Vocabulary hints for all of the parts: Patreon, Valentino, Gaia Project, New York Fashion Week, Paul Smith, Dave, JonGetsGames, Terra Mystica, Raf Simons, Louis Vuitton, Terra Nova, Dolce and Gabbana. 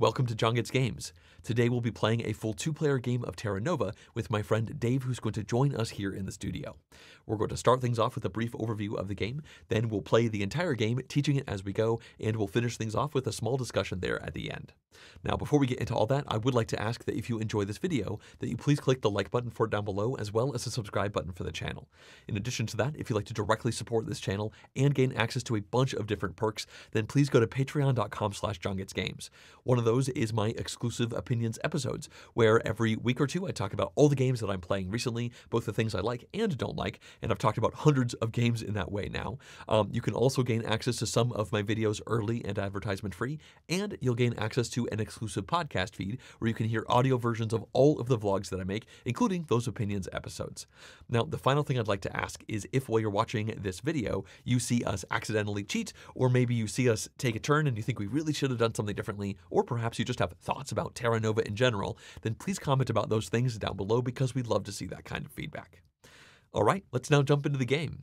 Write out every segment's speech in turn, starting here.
Welcome to JonGetsGames. Today we'll be playing a full two-player game of Terra Nova with my friend Dave, who's going to join us here in the studio. We're going to start things off with a brief overview of the game, then we'll play the entire game, teaching it as we go, and we'll finish things off with a small discussion there at the end. Now, before we get into all that, I would like to ask that if you enjoy this video, that you please click the like button for it down below, as well as the subscribe button for the channel. In addition to that, if you'd like to directly support this channel and gain access to a bunch of different perks, then please go to patreon.com/JonGetsGames. One of those is my exclusive opinions episodes, where every week or two I talk about all the games that I'm playing recently, both the things I like and don't like, and I've talked about hundreds of games in that way now. You can also gain access to some of my videos early and advertisement free, and you'll gain access to an exclusive podcast feed where you can hear audio versions of all of the vlogs that I make, including those opinions episodes. Now, the final thing I'd like to ask is if while you're watching this video, you see us accidentally cheat, or maybe you see us take a turn and you think we really should have done something differently, or perhaps you just have thoughts about Terra Nova in general, then please comment about those things down below because we'd love to see that kind of feedback. All right, let's now jump into the game.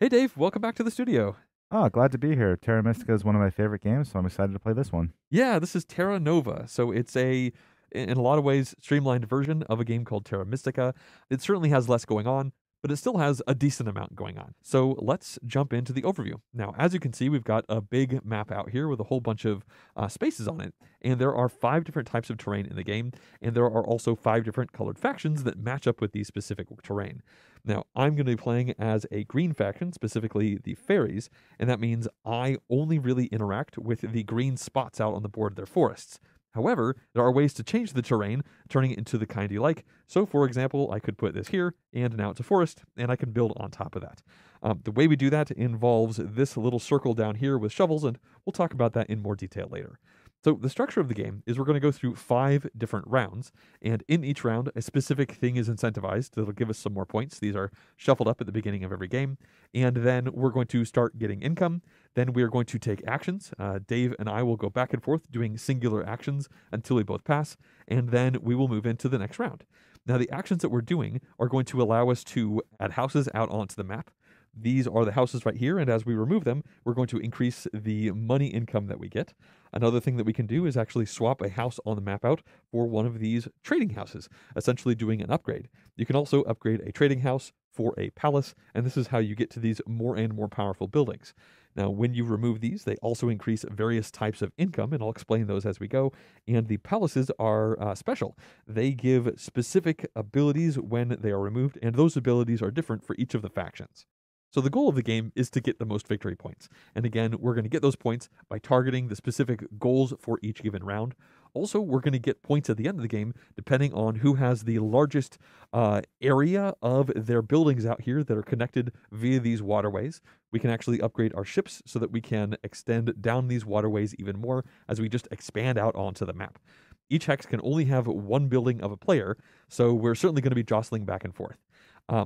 Hey Dave, welcome back to the studio. Oh, glad to be here. Terra Mystica is one of my favorite games, so I'm excited to play this one. Yeah, this is Terra Nova, so it's in a lot of ways, streamlined version of a game called Terra Mystica. It certainly has less going on, but it still has a decent amount going on. So let's jump into the overview. Now, as you can see, we've got a big map out here with a whole bunch of spaces on it, and there are 5 different types of terrain in the game, and there are also 5 different colored factions that match up with these specific terrain. Now, I'm going to be playing as a green faction, specifically the fairies, and that means I only really interact with the green spots out on the board of their forests. However, there are ways to change the terrain, turning it into the kind you like. So, for example, I could put this here, and now it's a forest, and I can build on top of that. The way we do that involves this little circle down here with shovels, and we'll talk about that in more detail later. So the structure of the game is we're going to go through 5 different rounds, and in each round, a specific thing is incentivized that'll give us some more points. These are shuffled up at the beginning of every game, and then we're going to start getting income. Then we are going to take actions. Dave and I will go back and forth doing singular actions until we both pass, and then we will move into the next round. Now, the actions that we're doing are going to allow us to add houses out onto the map. These are the houses right here, and as we remove them, we're going to increase the money income that we get. Another thing that we can do is actually swap a house on the map out for one of these trading houses, essentially doing an upgrade. You can also upgrade a trading house for a palace, and this is how you get to these more and more powerful buildings. Now, when you remove these, they also increase various types of income, and I'll explain those as we go. And the palaces are special. They give specific abilities when they are removed, and those abilities are different for each of the factions. So the goal of the game is to get the most victory points. And again, we're going to get those points by targeting the specific goals for each given round. Also, we're going to get points at the end of the game depending on who has the largest area of their buildings out here that are connected via these waterways. We can actually upgrade our ships so that we can extend down these waterways even more as we just expand out onto the map. Each hex can only have one building of a player, so we're certainly going to be jostling back and forth.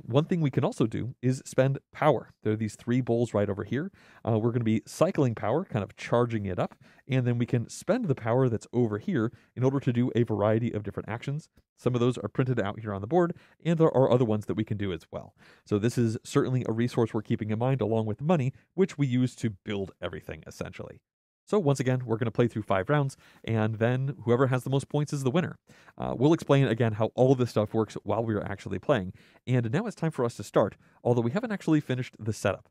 One thing we can also do is spend power. There are these 3 bowls right over here. We're going to be cycling power, kind of charging it up, and then we can spend the power that's over here in order to do a variety of different actions. Some of those are printed out here on the board, and there are other ones that we can do as well. So this is certainly a resource we're keeping in mind along with money, which we use to build everything, essentially. So once again, we're going to play through 5 rounds, and then whoever has the most points is the winner. We'll explain again how all of this stuff works while we are actually playing. And now it's time for us to start, although we haven't actually finished the setup.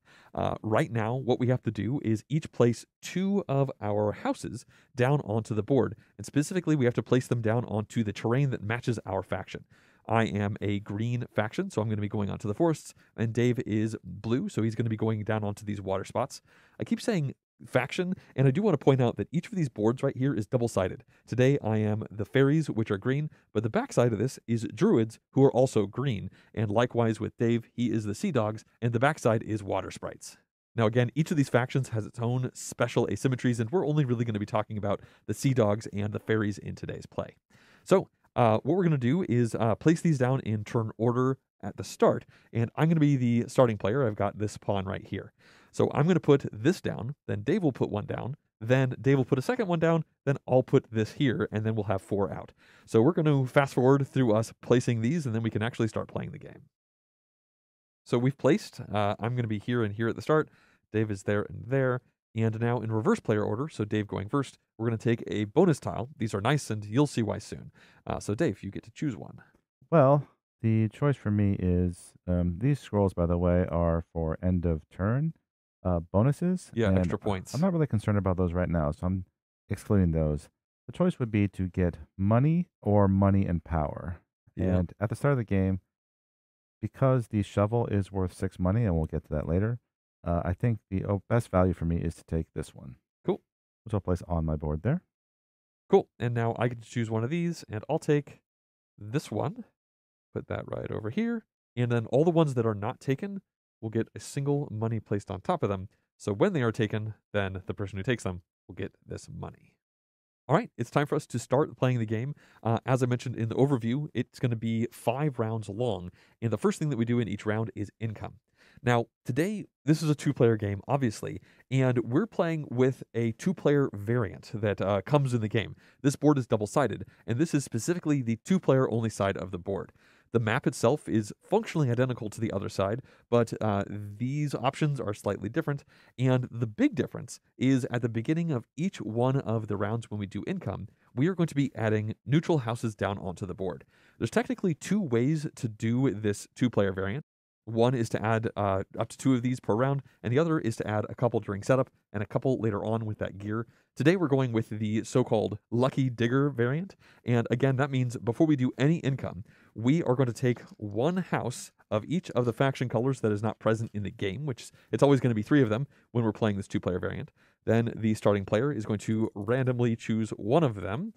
Right now, what we have to do is each place 2 of our houses down onto the board. And specifically, we have to place them down onto the terrain that matches our faction. I am a green faction, so I'm going to be going onto the forests, and Dave is blue, so he's going to be going down onto these water spots. I keep saying faction, and I do want to point out that each of these boards right here is double-sided. Today I am the fairies, which are green, but the backside of this is druids, who are also green, and likewise with Dave, he is the sea dogs, and the backside is water sprites. Now again, each of these factions has its own special asymmetries, and we're only really going to be talking about the sea dogs and the fairies in today's play. So, what we're going to do is place these down in turn order at the start, and I'm going to be the starting player. I've got this pawn right here. So I'm going to put this down, then Dave will put one down, then Dave will put a second one down, then I'll put this here, and then we'll have 4 out. So we're going to fast forward through us placing these, and then we can actually start playing the game. So we've placed, I'm going to be here and here at the start, Dave is there and there, And now in reverse player order, so Dave going first, we're going to take a bonus tile. These are nice, and you'll see why soon. So Dave, you get to choose one. Well, the choice for me is, these scrolls, by the way, are for end of turn bonuses. Yeah, extra points. I'm not really concerned about those right now, so I'm excluding those. The choice would be to get money or money and power. Yeah. And at the start of the game, because the shovel is worth 6 money, and we'll get to that later, I think the best value for me is to take this one. Cool. Which I'll place on my board there. Cool. And now I get to choose one of these, and I'll take this one. Put that right over here. And then all the ones that are not taken will get a single money placed on top of them. So when they are taken, then the person who takes them will get this money. All right, it's time for us to start playing the game. As I mentioned in the overview, it's going to be 5 rounds long. And the first thing that we do in each round is income. Now, today, this is a 2-player game, obviously, and we're playing with a 2-player variant that comes in the game. This board is double-sided, and this is specifically the 2-player only side of the board. The map itself is functionally identical to the other side, but these options are slightly different, and the big difference is at the beginning of each one of the rounds when we do income, we are going to be adding neutral houses down onto the board. There's technically 2 ways to do this 2-player variant. One is to add up to 2 of these per round, and the other is to add a couple during setup and a couple later on with that gear. Today we're going with the so-called Lucky Digger variant, and again, that means before we do any income, we are going to take 1 house of each of the faction colors that is not present in the game, which it's always going to be 3 of them when we're playing this 2-player variant. Then the starting player is going to randomly choose 1 of them.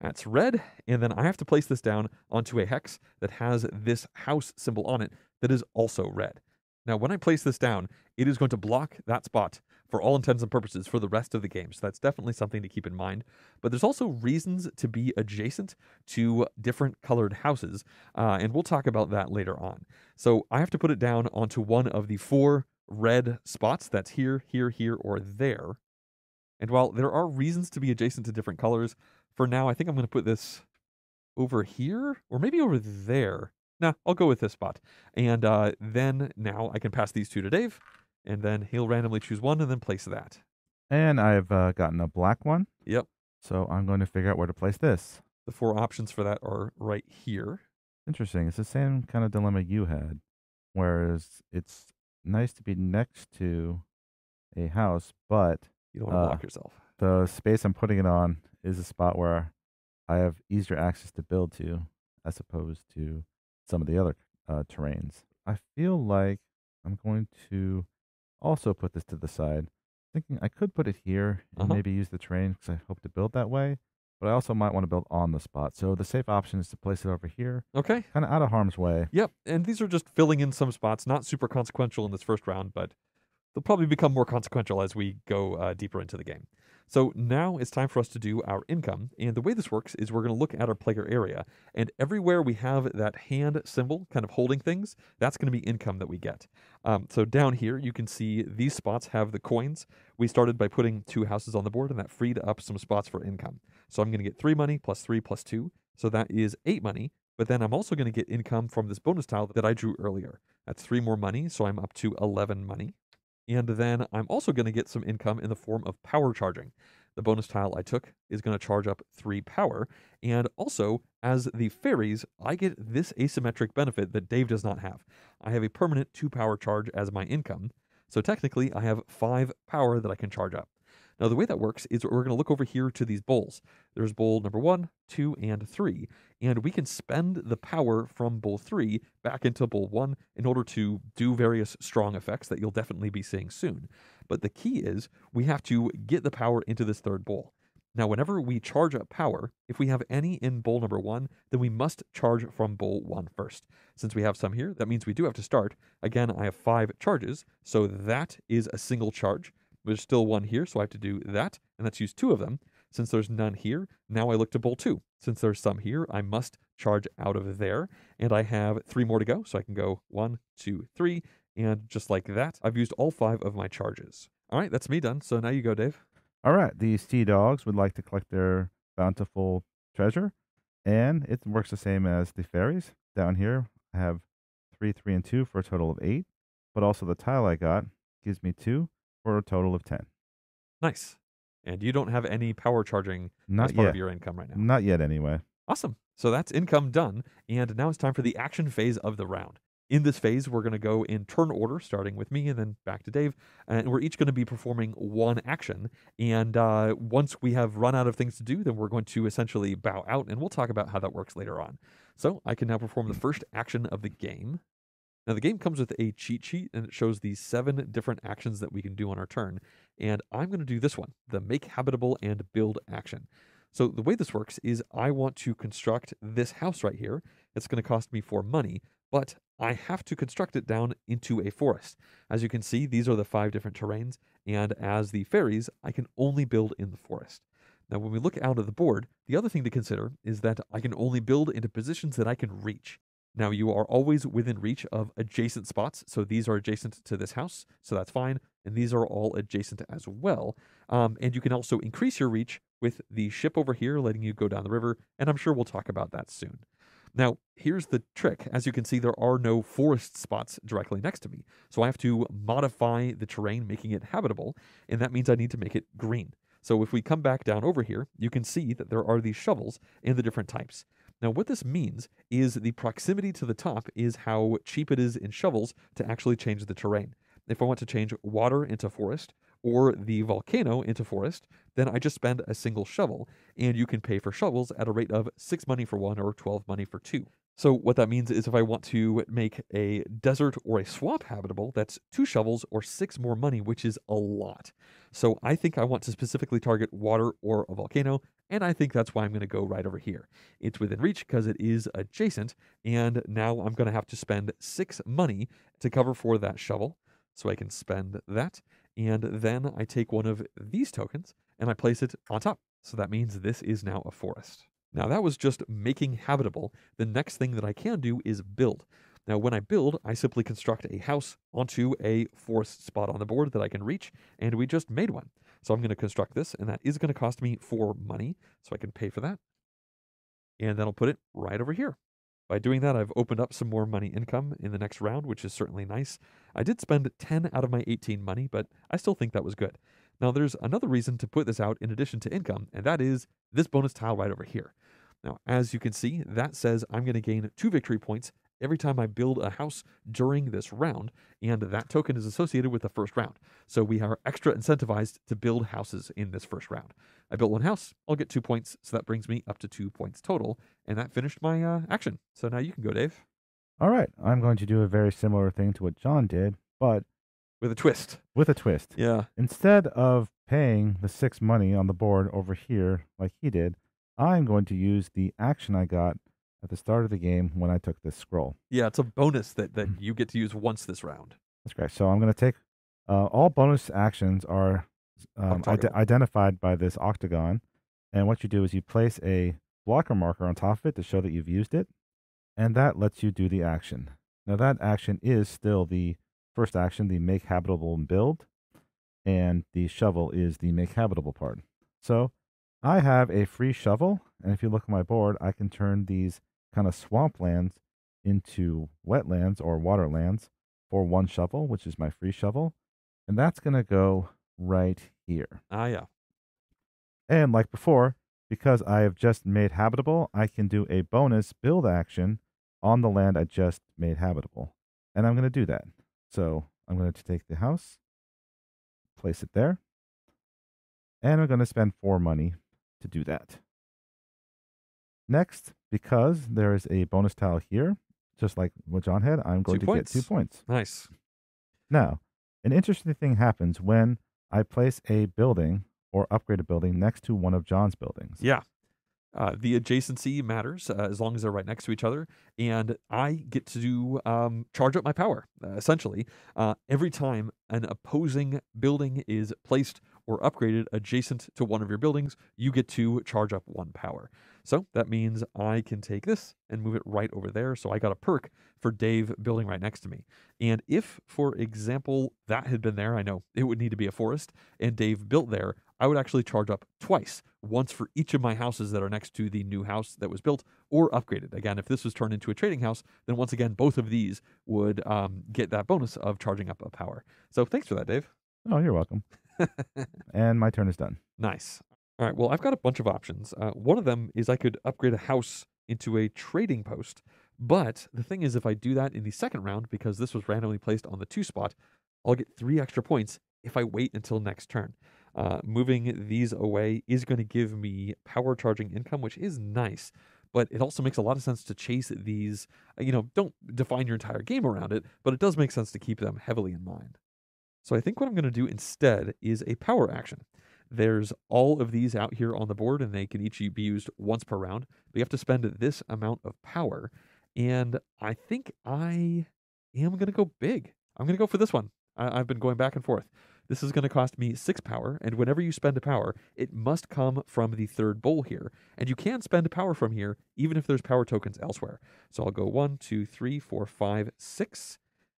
That's red, and then I have to place this down onto a hex that has this house symbol on it that is also red. Now, when I place this down, it is going to block that spot for all intents and purposes for the rest of the game, so that's definitely something to keep in mind. But there's also reasons to be adjacent to different colored houses, and we'll talk about that later on. So I have to put it down onto one of the 4 red spots. That's here, here, here, or there. And while there are reasons to be adjacent to different colors, for now, I think I'm going to put this over here, or maybe over there. Nah, I'll go with this spot. And then now I can pass these 2 to Dave, and then he'll randomly choose 1 and then place that. And I've gotten a black one. Yep. So I'm going to figure out where to place this. The 4 options for that are right here. Interesting. It's the same kind of dilemma you had, whereas it's nice to be next to a house, but you don't want to block yourself. The space I'm putting it on is a spot where I have easier access to build to as opposed to some of the other terrains. I feel like I'm going to also put this to the side, thinking I could put it here and maybe use the terrain because I hope to build that way, but I also might want to build on the spot. So the safe option is to place it over here. Okay. Kind of out of harm's way. Yep. And these are just filling in some spots, not super consequential in this first round, but they'll probably become more consequential as we go deeper into the game. So now it's time for us to do our income, and the way this works is we're going to look at our player area, and everywhere we have that hand symbol kind of holding things, that's going to be income that we get. So down here, you can see these spots have the coins. We started by putting 2 houses on the board, and that freed up some spots for income. So I'm going to get 3 money plus 3 plus 2, so that is 8 money, but then I'm also going to get income from this bonus tile that I drew earlier. That's 3 more money, so I'm up to 11 money. And then I'm also going to get some income in the form of power charging. The bonus tile I took is going to charge up 3 power. And also, as the fairies, I get this asymmetric benefit that Dave does not have. I have a permanent 2 power charge as my income. So technically, I have 5 power that I can charge up. Now, the way that works is we're going to look over here to these bowls. There's bowl number 1, 2, and 3. And we can spend the power from bowl 3 back into bowl 1 in order to do various strong effects that you'll definitely be seeing soon. But the key is we have to get the power into this 3rd bowl. Now, whenever we charge up power, if we have any in bowl number 1, then we must charge from bowl 1 first. Since we have some here, that means we do have to start. Again, I have 5 charges, so that is a single charge. There's still 1 here, so I have to do that, and that's used 2 of them. Since there's none here, now I look to bowl 2. Since there's some here, I must charge out of there, and I have 3 more to go, so I can go 1, 2, 3, and just like that, I've used all 5 of my charges. All right, that's me done, so now you go, Dave. All right, the sea dogs would like to collect their bountiful treasure, and it works the same as the fairies. Down here, I have 3, 3, and 2 for a total of 8, but also the tile I got gives me 2. For a total of 10. Nice. And you don't have any power charging as part of your income right now. Not yet, anyway. Awesome. So that's income done. And now it's time for the action phase of the round. In this phase, we're going to go in turn order, starting with me and then back to Dave. And we're each going to be performing one action. And once we have run out of things to do, then we're going to essentially bow out. And we'll talk about how that works later on. So I can now perform the first action of the game. Now, the game comes with a cheat sheet, and it shows the 7 different actions that we can do on our turn. And I'm going to do this one, the Make Habitable and Build action. So the way this works is I want to construct this house right here. It's going to cost me 4 money, but I have to construct it down into a forest. As you can see, these are the 5 different terrains, and as the fairies, I can only build in the forest. Now, when we look out of the board, the other thing to consider is that I can only build into positions that I can reach. Now, you are always within reach of adjacent spots, so these are adjacent to this house, so that's fine, and these are all adjacent as well. And you can also increase your reach with the ship over here, letting you go down the river, and I'm sure we'll talk about that soon. Now, here's the trick. As you can see, there are no forest spots directly next to me, so I have to modify the terrain, making it habitable, and that means I need to make it green. So if we come back down over here, you can see that there are these shovels and the different types. Now, what this means is the proximity to the top is how cheap it is in shovels to actually change the terrain. If I want to change water into forest or the volcano into forest, then I just spend a single shovel, and you can pay for shovels at a rate of 6 money for 1 or 12 money for 2. So what that means is if I want to make a desert or a swamp habitable, that's 2 shovels or 6 more money, which is a lot. So I think I want to specifically target water or a volcano, and I think that's why I'm going to go right over here. It's within reach because it is adjacent, and now I'm going to have to spend 6 money to cover for that shovel. So I can spend that, and then I take one of these tokens, and I place it on top. So that means this is now a forest. Now, that was just making habitable. The next thing that I can do is build. Now, when I build, I simply construct a house onto a forest spot on the board that I can reach, and we just made one. So I'm going to construct this, and that is going to cost me 4 money, so I can pay for that. And then I'll put it right over here. By doing that, I've opened up some more money income in the next round, which is certainly nice. I did spend 10 out of my 18 money, but I still think that was good. Now, there's another reason to put this out in addition to income, and that is this bonus tile right over here. Now, as you can see, that says I'm going to gain 2 victory points every time I build a house during this round, and that token is associated with the first round. So we are extra incentivized to build houses in this first round. I built 1 house, I'll get 2 points, so that brings me up to 2 points total, and that finished my action. So now you can go, Dave. All right, I'm going to do a very similar thing to what John did, but... with a twist. With a twist. Yeah. Instead of paying the 6 money on the board over here, like he did, I'm going to use the action I got at the start of the game when I took this scroll. Yeah, it's a bonus that you get to use once this round. That's great. So I'm going to take... all bonus actions are identified by this octagon. And what you do is you place a blocker marker on top of it to show that you've used it. And that lets you do the action. Now, that action is still the first action, the Make Habitable and Build. And the shovel is the Make Habitable part. So I have a free shovel. And if you look at my board, I can turn these kind of swamplands into wetlands or waterlands for 1 shovel, which is my free shovel. And that's going to go right here. Ah, yeah. And like before, because I have just made habitable, I can do a bonus build action on the land I just made habitable. And I'm going to do that. So I'm going to take the house, place it there, and I'm going to spend 4 money to do that. Next, because there is a bonus tile here, just like what John had, I'm going to get 2 points. Nice. Now, an interesting thing happens when I place a building or upgrade a building next to one of John's buildings. Yeah. The adjacency matters as long as they're right next to each other, and I get to charge up my power, essentially. Every time an opposing building is placed or upgraded adjacent to one of your buildings, you get to charge up 1 power. So that means I can take this and move it right over there. So I got a perk for Dave building right next to me. And if, for example, that had been there, I know it would need to be a forest, and Dave built there, I would actually charge up twice, once for each of my houses that are next to the new house that was built or upgraded. Again, if this was turned into a trading house, then once again, both of these would get that bonus of charging up a power. So thanks for that, Dave. Oh, you're welcome. And my turn is done. Nice. All right. Well, I've got a bunch of options. One of them is I could upgrade a house into a trading post. But the thing is, if I do that in the second round, because this was randomly placed on the 2 spot, I'll get 3 extra points if I wait until next turn. Moving these away is going to give me power charging income, which is nice. But it also makes a lot of sense to chase these. You know, don't define your entire game around it, but it does make sense to keep them heavily in mind. So I think what I'm going to do instead is a power action. There's all of these out here on the board, and they can each be used once per round. But you have to spend this amount of power. And I think I am going to go big. I'm going to go for this one. I've been going back and forth. This is going to cost me 6 power, and whenever you spend a power, it must come from the third bowl here. And you can spend a power from here, even if there's power tokens elsewhere. So I'll go 1, 2, 3, 4, 5, 6,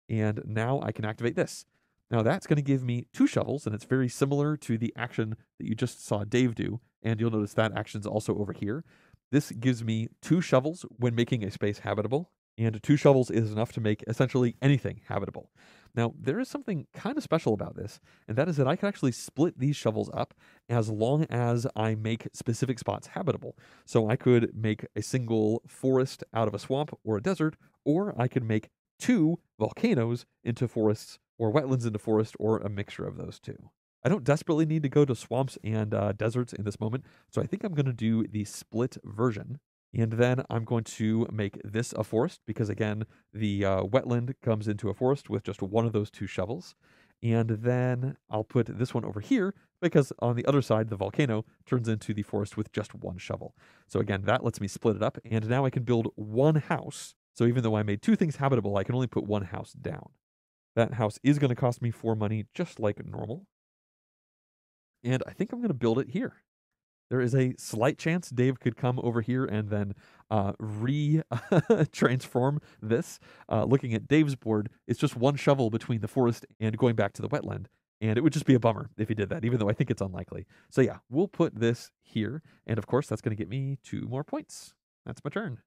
and now I can activate this. Now that's going to give me 2 shovels, and it's very similar to the action that you just saw Dave do, and you'll notice that action's also over here. This gives me 2 shovels when making a space habitable, and 2 shovels is enough to make essentially anything habitable. Now, there is something kind of special about this, and that is that I can actually split these shovels up as long as I make specific spots habitable. So I could make a single forest out of a swamp or a desert, or I could make 2 volcanoes into forests, or wetlands into forest, or a mixture of those two. I don't desperately need to go to swamps and deserts in this moment, so I think I'm going to do the split version. And then I'm going to make this a forest because, again, the wetland comes into a forest with just one of those 2 shovels. And then I'll put this one over here because on the other side, the volcano turns into the forest with just 1 shovel. So, again, that lets me split it up. And now I can build 1 house. So even though I made 2 things habitable, I can only put 1 house down. That house is going to cost me 4 money just like normal. And I think I'm going to build it here. There is a slight chance Dave could come over here and then re-transform this. Looking at Dave's board, it's just 1 shovel between the forest and going back to the wetland. And it would just be a bummer if he did that, even though I think it's unlikely. So yeah, we'll put this here. And of course, that's going to get me 2 more points. That's my turn.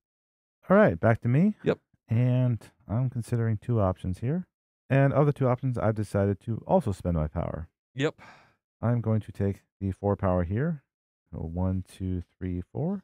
All right, back to me. Yep. And I'm considering 2 options here. And of the 2 options, I've decided to also spend my power. Yep. I'm going to take the 4 power here. So 1, 2, 3, 4,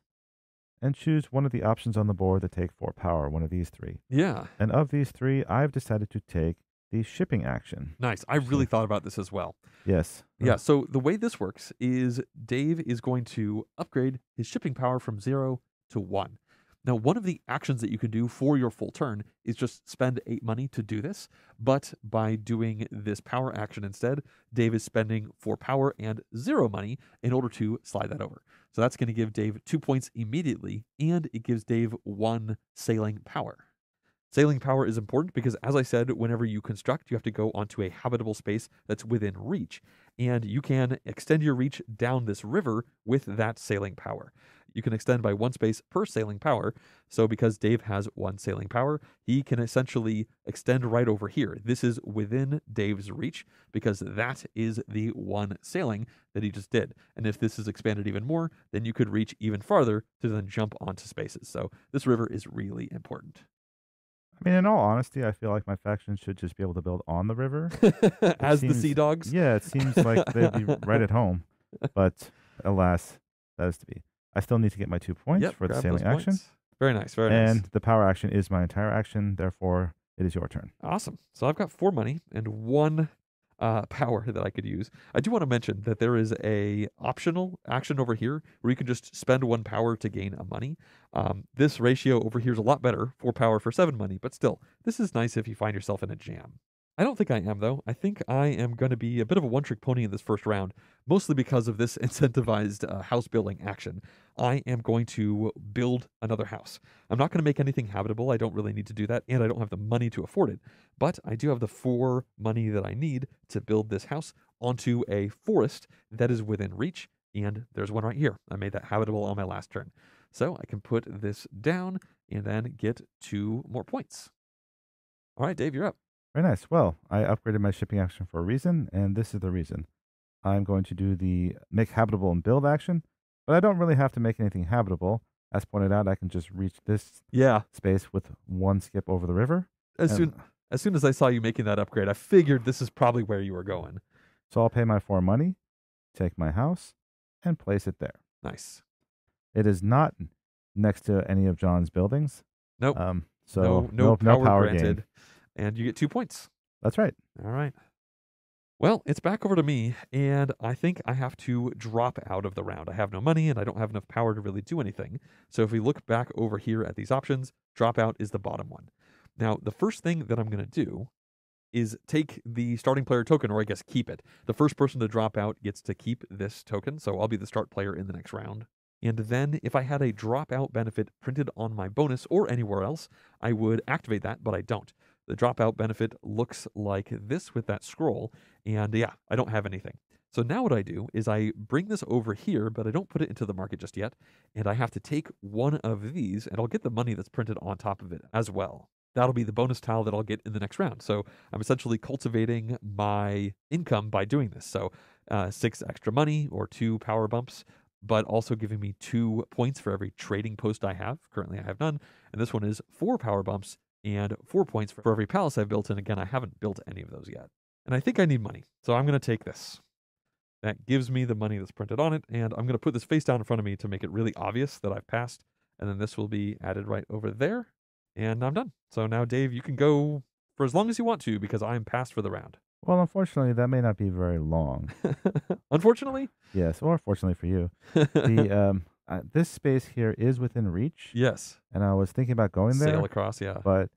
and choose one of the options on the board that take 4 power, one of these 3. Yeah. And of these 3, I've decided to take the shipping action. Nice. I really thought about this as well. Yes. Yeah. So the way this works is Dave is going to upgrade his shipping power from 0 to 1. Now, one of the actions that you can do for your full turn is just spend 8 money to do this, but by doing this power action instead, Dave is spending 4 power and 0 money in order to slide that over. So that's going to give Dave 2 points immediately, and it gives Dave 1 sailing power. Sailing power is important because, as I said, whenever you construct, you have to go onto a habitable space that's within reach, and you can extend your reach down this river with that sailing power. You can extend by 1 space per sailing power, so because Dave has 1 sailing power, he can essentially extend right over here. This is within Dave's reach because that is the 1 sailing that he just did, and if this is expanded even more, then you could reach even farther to then jump onto spaces. So this river is really important. I mean, in all honesty, I feel like my faction should just be able to build on the river. As seems, the Sea Dogs? Yeah, it seems like they'd be right at home. But alas, that is to be. I still need to get my 2 points for the sailing action. Very nice, very nice. And the power action is my entire action. Therefore, it is your turn. Awesome. So I've got 4 money and 1 power that I could use. I do want to mention that there is a optional action over here where you can just spend 1 power to gain a money. This ratio over here is a lot better, 4 power for 7 money, but still, this is nice if you find yourself in a jam. I don't think I am, though. I think I am going to be a bit of a one-trick pony in this first round, mostly because of this incentivized house building action. I am going to build another house. I'm not going to make anything habitable. I don't really need to do that, and I don't have the money to afford it. But I do have the 4 money that I need to build this house onto a forest that is within reach, and there's one right here. I made that habitable on my last turn. So I can put this down and then get 2 more points. All right, Dave, you're up. Very nice. Well, I upgraded my shipping action for a reason, and this is the reason. I'm going to do the make habitable and build action. But I don't really have to make anything habitable. As pointed out, I can just reach this space with 1 skip over the river. As soon as I saw you making that upgrade, I figured this is probably where you were going. So I'll pay my 4 money, take my house, and place it there. Nice. It is not next to any of John's buildings. Nope. So no power granted. Gain. And you get 2 points. That's right. All right. Well, it's back over to me, and I think I have to drop out of the round. I have no money, and I don't have enough power to really do anything. So if we look back over here at these options, drop out is the bottom one. Now, the first thing that I'm going to do is take the starting player token, or I guess keep it. The first person to drop out gets to keep this token, so I'll be the start player in the next round. And then if I had a dropout benefit printed on my bonus or anywhere else, I would activate that, but I don't. The dropout benefit looks like this with that scroll, and yeah, I don't have anything. So now what I do is I bring this over here, but I don't put it into the market just yet, and I have to take one of these, and I'll get the money that's printed on top of it as well. That'll be the bonus tile that I'll get in the next round. So I'm essentially cultivating my income by doing this. So 6 extra money or 2 power bumps, but also giving me 2 points for every trading post I have. Currently I have none, and this one is 4 power bumps and 4 points for every palace I've built, and again, I haven't built any of those yet. And I think I need money, so I'm going to take this. That gives me the money that's printed on it, and I'm going to put this face down in front of me to make it really obvious that I've passed, and then this will be added right over there, and I'm done. So now, Dave, you can go for as long as you want to, because I'm passed for the round. Well, unfortunately, that may not be very long. Unfortunately? Yes, or fortunately for you. This space here is within reach. Yes. And I was thinking about going there. Sail across, yeah. But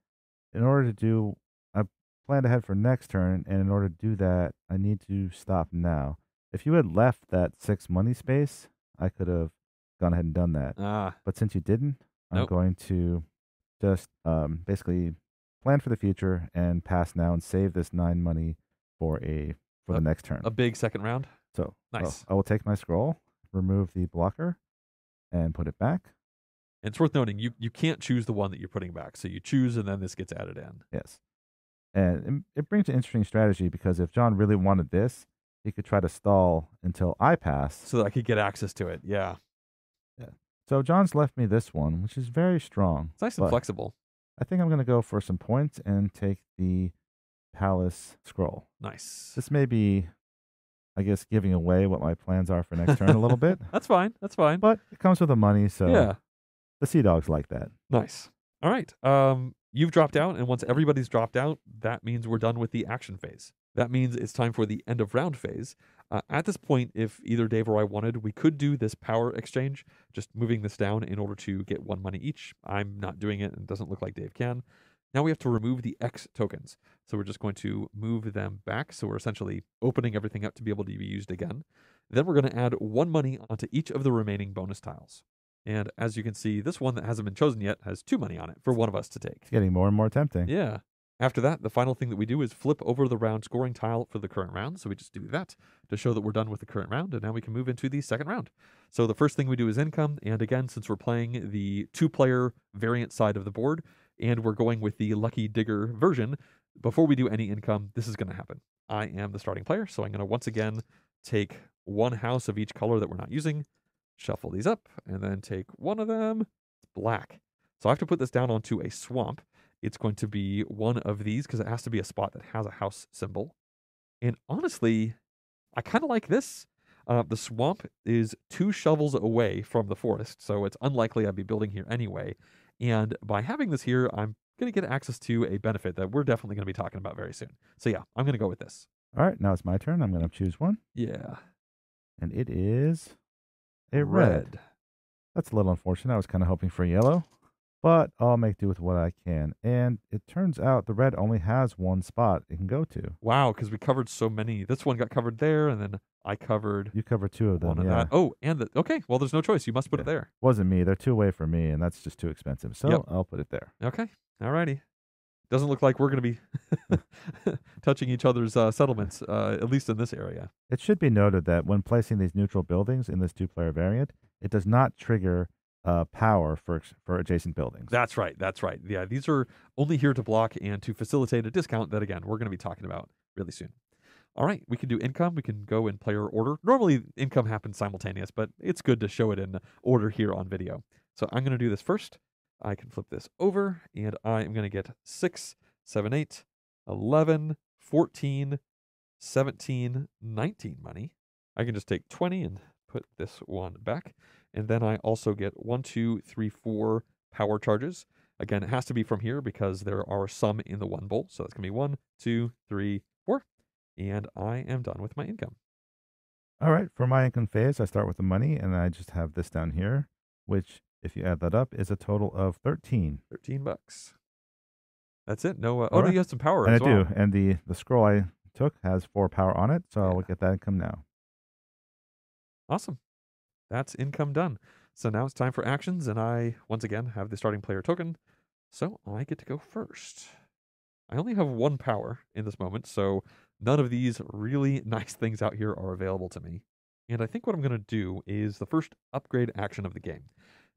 in order to do, I planned ahead for next turn, and in order to do that, I need to stop now. If you had left that 6 money space, I could have gone ahead and done that. But since you didn't, I'm going to just basically plan for the future and pass now and save this 9 money for the next turn. A big second round? So nice. I will take my scroll, remove the blocker, and put it back. It's worth noting, you can't choose the one that you're putting back. So you choose, and then this gets added in. Yes. And it brings an interesting strategy, because if John really wanted this, he could try to stall until I pass. So that I could get access to it, yeah. Yeah. So John's left me this one, which is very strong. It's nice and flexible. I think I'm going to go for some points and take the palace scroll. Nice. This may be, I guess, giving away what my plans are for next turn a little bit. That's fine. That's fine. But it comes with the money, so yeah. The Sea Dogs like that. Nice. All right. You've dropped out, and once everybody's dropped out, that means we're done with the action phase. That means it's time for the end of round phase. At this point, if either Dave or I wanted, we could do this power exchange, just moving this down in order to get 1 money each. I'm not doing it, and it doesn't look like Dave can. Now we have to remove the X tokens. So we're just going to move them back. So we're essentially opening everything up to be able to be used again. Then we're going to add 1 money onto each of the remaining bonus tiles. And as you can see, this one that hasn't been chosen yet has 2 money on it for one of us to take. It's getting more and more tempting. Yeah. After that, the final thing that we do is flip over the round scoring tile for the current round. So we just do that to show that we're done with the current round, and now we can move into the second round. So the first thing we do is income. And again, since we're playing the 2-player variant side of the board, and we're going with the Lucky Digger version, before we do any income, this is going to happen. I am the starting player, so I'm going to once again take 1 house of each color that we're not using, shuffle these up, and then take 1 of them. It's black. So I have to put this down onto a swamp. It's going to be 1 of these, because it has to be a spot that has a house symbol. And honestly, I kind of like this. The swamp is 2 shovels away from the forest, so it's unlikely I'd be building here anyway. And by having this here, I'm going to get access to a benefit that we're definitely going to be talking about very soon. So yeah, I'm going to go with this. All right, now it's my turn. I'm going to choose one. Yeah. And it is a red. That's a little unfortunate. I was kind of hoping for yellow, but I'll make do with what I can. And it turns out the red only has 1 spot it can go to. Wow, because we covered so many. This one got covered there, and then I covered. You covered 2 of them. One of that. Oh, and okay. Well, there's no choice. You must put it there. Wasn't me. They're 2 away from me, and that's just too expensive. So I'll put it there. Okay. All righty. Doesn't look like we're going to be touching each other's settlements, at least in this area. It should be noted that when placing these neutral buildings in this 2-player variant, it does not trigger power for adjacent buildings. That's right. That's right. Yeah, these are only here to block and to facilitate a discount that, again, we're going to be talking about really soon. All right, we can do income. We can go in player order. Normally, income happens simultaneous, but it's good to show it in order here on video. So I'm going to do this first. I can flip this over, and I am going to get 6, 7, 8, 11, 14, 1719 money. I can just take 20 and put this one back. And then I also get 1, 2, 3, 4 power charges. Again, it has to be from here because there are some in the one bowl. So that's going to be 1, 2, 3, 4. And I am done with my income. All right, for my income phase, I start with the money, and I just have this down here, which, if you add that up, is a total of 13. 13 bucks. That's it. No. Oh, right. No, you have some power and as well. I do, and the scroll I took has 4 power on it, so yeah. I'll get that income now. Awesome. That's income done. So now it's time for actions, and I, once again, have the starting player token, so I get to go first. I only have 1 power in this moment, so none of these really nice things out here are available to me. And I think what I'm going to do is the first upgrade action of the game.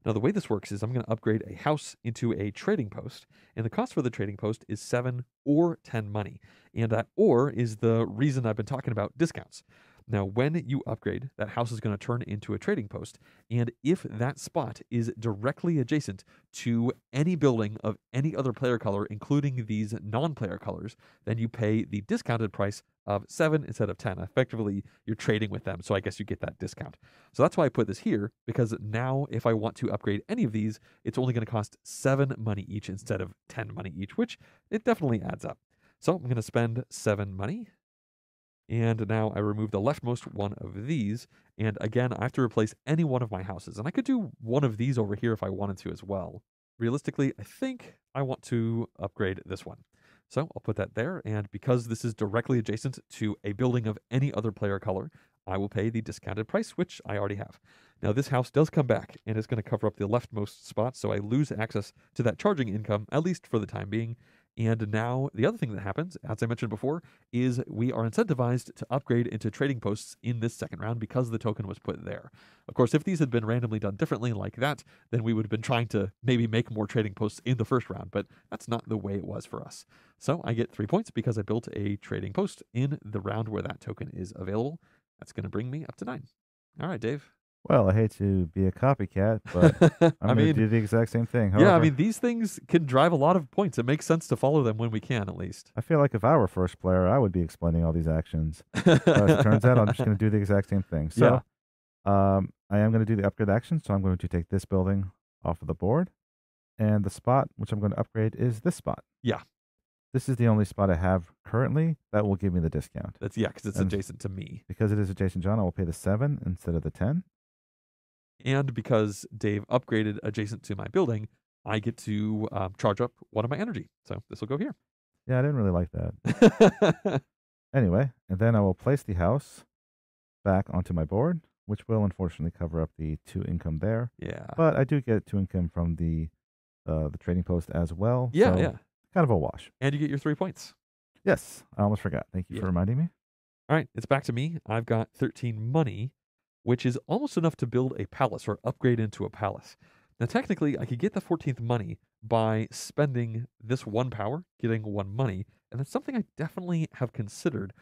Now, the way this works is I'm going to upgrade a house into a trading post, and the cost for the trading post is 7 or 10 money. And that "or" is the reason I've been talking about discounts. Now, when you upgrade, that house is going to turn into a trading post, and if that spot is directly adjacent to any building of any other player color, including these non-player colors, then you pay the discounted price of 7 instead of 10. Effectively, you're trading with them, so I guess you get that discount. So that's why I put this here, because now if I want to upgrade any of these, it's only going to cost 7 money each instead of 10 money each, which it definitely adds up. So I'm going to spend 7 money. And now I remove the leftmost one of these. And again, I have to replace any one of my houses. And I could do one of these over here if I wanted to as well. Realistically, I think I want to upgrade this one. So I'll put that there. And because this is directly adjacent to a building of any other player color, I will pay the discounted price, which I already have. Now this house does come back and it's going to cover up the leftmost spot. So I lose access to that charging income, at least for the time being. And now the other thing that happens, as I mentioned before, is we are incentivized to upgrade into trading posts in this second round because the token was put there. Of course, if these had been randomly done differently like that, then we would have been trying to maybe make more trading posts in the first round, but that's not the way it was for us. So I get 3 points because I built a trading post in the round where that token is available. That's going to bring me up to 9. All right, Dave. Well, I hate to be a copycat, but I'm going to do the exact same thing. However, yeah, I mean, these things can drive a lot of points. It makes sense to follow them when we can, at least. I feel like if I were first player, I would be explaining all these actions. But as it turns out, I'm just going to do the exact same thing. So yeah. I am going to do the upgrade action, so I'm going to take this building off of the board. And the spot which I'm going to upgrade is this spot. Yeah. This is the only spot I have currently that will give me the discount. That's yeah, because it's adjacent to me. Because it is adjacent to John, I will pay the 7 instead of the 10. And because Dave upgraded adjacent to my building, I get to charge up one of my energy. So this will go here. Yeah, I didn't really like that. Anyway, and then I will place the house back onto my board, which will unfortunately cover up the 2 income there. Yeah. But I do get 2 income from the trading post as well. Yeah, so yeah. Kind of a wash. And you get your 3 points. Yes. I almost forgot. Thank you for reminding me. All right. It's back to me. I've got 13 money, which is almost enough to build a palace or upgrade into a palace. Now, technically, I could get the 14th money by spending this 1 power, getting 1 money, and that's something I definitely have considered.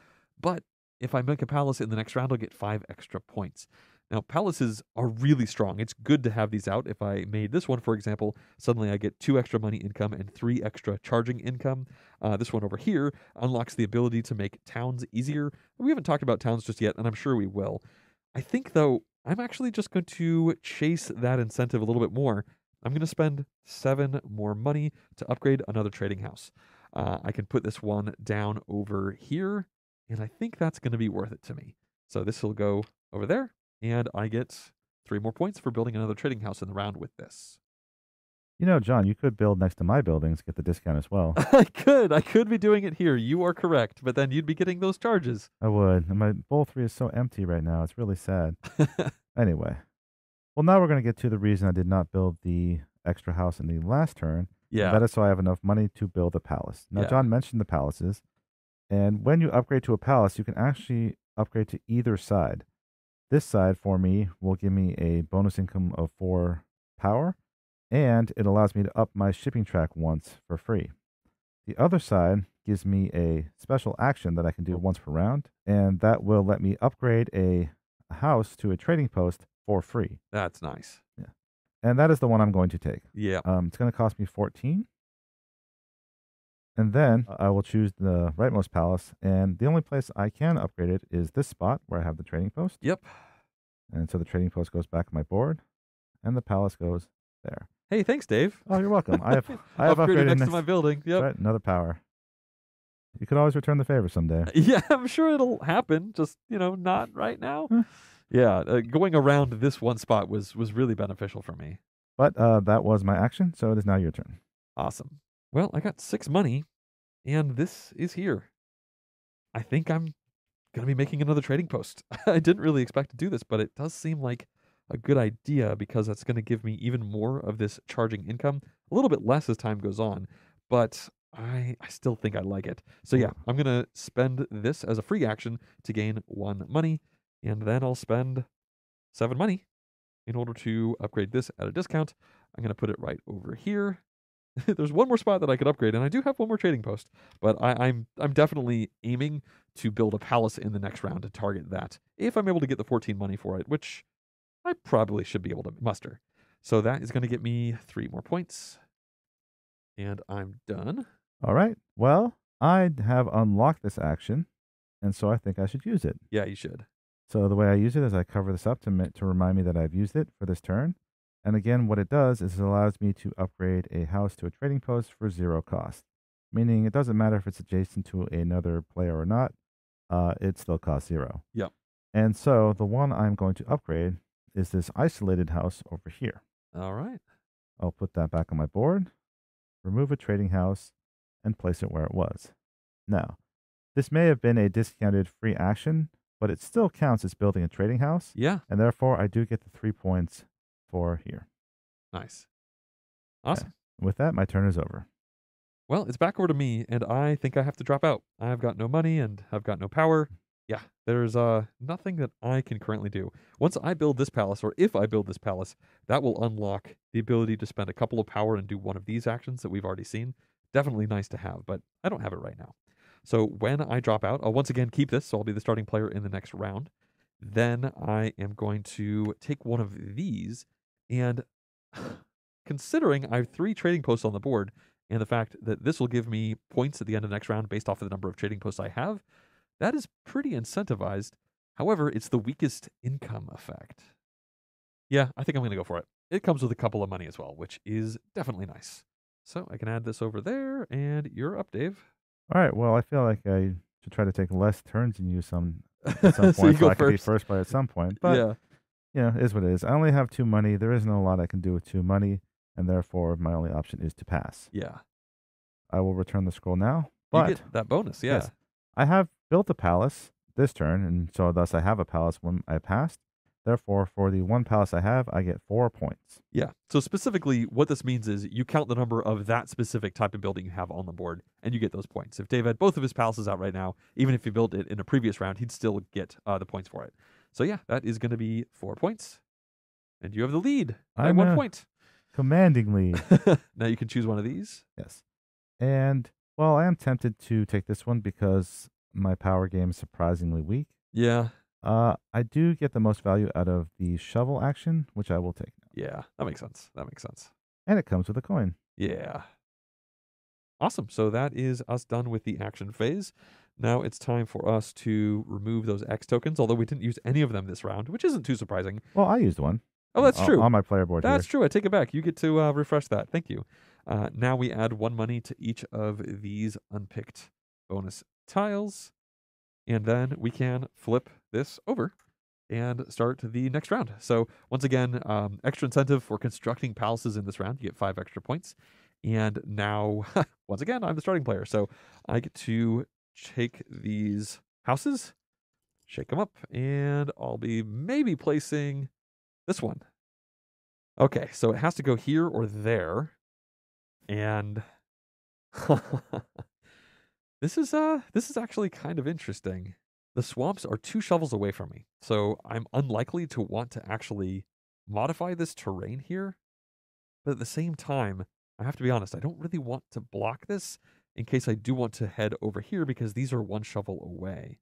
But if I make a palace in the next round, I'll get 5 extra points. Now, palaces are really strong. It's good to have these out. If I made this one, for example, suddenly I get 2 extra money income and 3 extra charging income. This one over here unlocks the ability to make towns easier. We haven't talked about towns just yet, and I'm sure we will. I think, though, I'm actually just going to chase that incentive a little bit more. I'm going to spend 7 more money to upgrade another trading house. I can put this one down over here, and I think that's going to be worth it to me. So this will go over there. And I get 3 more points for building another trading house in the round with this. You know, John, you could build next to my buildings, get the discount as well. I could. I could be doing it here. You are correct. But then you'd be getting those charges. I would. And my bowl 3 is so empty right now. It's really sad. Anyway. Well, now we're going to get to the reason I did not build the extra house in the last turn. Yeah. That is so I have enough money to build a palace. Now, yeah. John mentioned the palaces. And when you upgrade to a palace, you can actually upgrade to either side. This side for me will give me a bonus income of 4 power, and it allows me to up my shipping track once for free. The other side gives me a special action that I can do once per round, and that will let me upgrade a house to a trading post for free. That's nice. Yeah, and that is the one I'm going to take. Yeah, it's going to cost me 14. And then I will choose the rightmost palace, and the only place I can upgrade it is this spot where I have the trading post. Yep. And so the trading post goes back on my board, and the palace goes there. Hey, thanks, Dave. Oh, you're welcome. I have upgraded next to my building. Yep. Right, another power. You could always return the favor someday. Yeah, I'm sure it'll happen. Just, you know, not right now. Yeah, going around this one spot was really beneficial for me. But that was my action, so it is now your turn. Awesome. Well, I got 6 money, and this is here. I think I'm going to be making another trading post. I didn't really expect to do this, but it does seem like a good idea because that's going to give me even more of this charging income. A little bit less as time goes on, but I still think I like it. So yeah, I'm going to spend this as a free action to gain 1 money, and then I'll spend 7 money in order to upgrade this at a discount. I'm going to put it right over here. There's one more spot that I could upgrade, and I do have one more trading post, but I'm definitely aiming to build a palace in the next round to target that, if I'm able to get the 14 money for it, which I probably should be able to muster. So that is going to get me 3 more points, and I'm done. All right. Well, I have unlocked this action, and so I think I should use it. Yeah, you should. So the way I use it is I cover this up to remind me that I've used it for this turn. And again, what it does is it allows me to upgrade a house to a trading post for 0 cost, meaning it doesn't matter if it's adjacent to another player or not. It still costs 0. Yep. And so the one I'm going to upgrade is this isolated house over here. All right. I'll put that back on my board, remove a trading house, and place it where it was. Now, this may have been a discounted free action, but it still counts as building a trading house. Yeah. And therefore, I do get the 3 points for here. Nice. Awesome. Okay. With that, my turn is over. Well, it's back over to me, and I think I have to drop out. I've got no money, and I've got no power. Yeah, there's nothing that I can currently do. Once I build this palace, or if I build this palace, that will unlock the ability to spend a couple of power and do one of these actions that we've already seen. Definitely nice to have, but I don't have it right now. So when I drop out, I'll once again keep this, so I'll be the starting player in the next round. Then I am going to take one of these, and considering I have 3 trading posts on the board, and the fact that this will give me points at the end of the next round based off of the number of trading posts I have, that is pretty incentivized. However, it's the weakest income effect. Yeah, I think I'm going to go for it. It comes with a couple of money as well, which is definitely nice. So I can add this over there, and you're up, Dave. All right, well, I feel like I should try to take less turns and use some at some point. So, I could be first player at some point. But, yeah, you know, it is what it is. I only have 2 money. There isn't a lot I can do with 2 money, and therefore my only option is to pass. Yeah. I will return the scroll now. But you get that bonus, yeah. Yes, I have built a palace this turn, and so thus I have a palace when I passed. Therefore, for the 1 palace I have, I get 4 points. Yeah. So specifically, what this means is you count the number of that specific type of building you have on the board, and you get those points. If Dave had both of his palaces out right now, even if he built it in a previous round, he'd still get the points for it. So yeah, that is going to be 4 points. And you have the lead by 1 point. Commanding lead. Now you can choose one of these. Yes. And, well, I am tempted to take this one because my power game is surprisingly weak. Yeah. I do get the most value out of the shovel action, which I will take now. Yeah, that makes sense. That makes sense. And it comes with a coin. Yeah. Awesome. So that is us done with the action phase. Now it's time for us to remove those X tokens, although we didn't use any of them this round, which isn't too surprising. Well, I used one. Oh, that's true. On my player board. That's true. I take it back. You get to refresh that. Thank you. Now we add 1 money to each of these unpicked bonus tiles. And then we can flip this over and start the next round. So once again, extra incentive for constructing palaces in this round. You get 5 extra points. And now, once again, I'm the starting player. So I get to take these houses, shake them up, and I'll be maybe placing this one. Okay, so it has to go here or there. And This is actually kind of interesting. The swamps are 2 shovels away from me, so I'm unlikely to want to actually modify this terrain here. But at the same time, I have to be honest, I don't really want to block this in case I do want to head over here because these are 1 shovel away.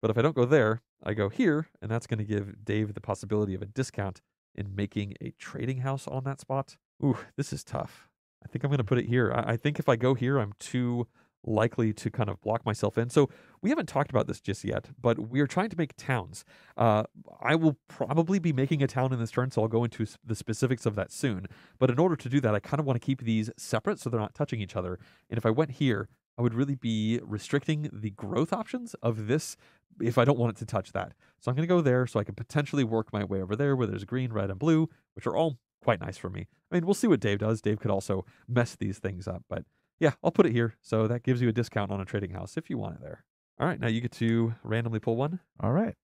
But if I don't go there, I go here, and that's going to give Dave the possibility of a discount in making a trading house on that spot. Ooh, this is tough. I think I'm going to put it here. I think if I go here, I'm too likely to kind of block myself in. So we haven't talked about this just yet, but we are trying to make towns. I will probably be making a town in this turn, so I'll go into the specifics of that soon. But in order to do that, I kind of want to keep these separate so they're not touching each other. And if I went here, I would really be restricting the growth options of this if I don't want it to touch that. So I'm going to go there so I can potentially work my way over there where there's green, red, and blue, which are all quite nice for me. I mean, we'll see what Dave does. Dave could also mess these things up, but yeah, I'll put it here. So that gives you a discount on a trading house if you want it there. All right, now you get to randomly pull one. All right.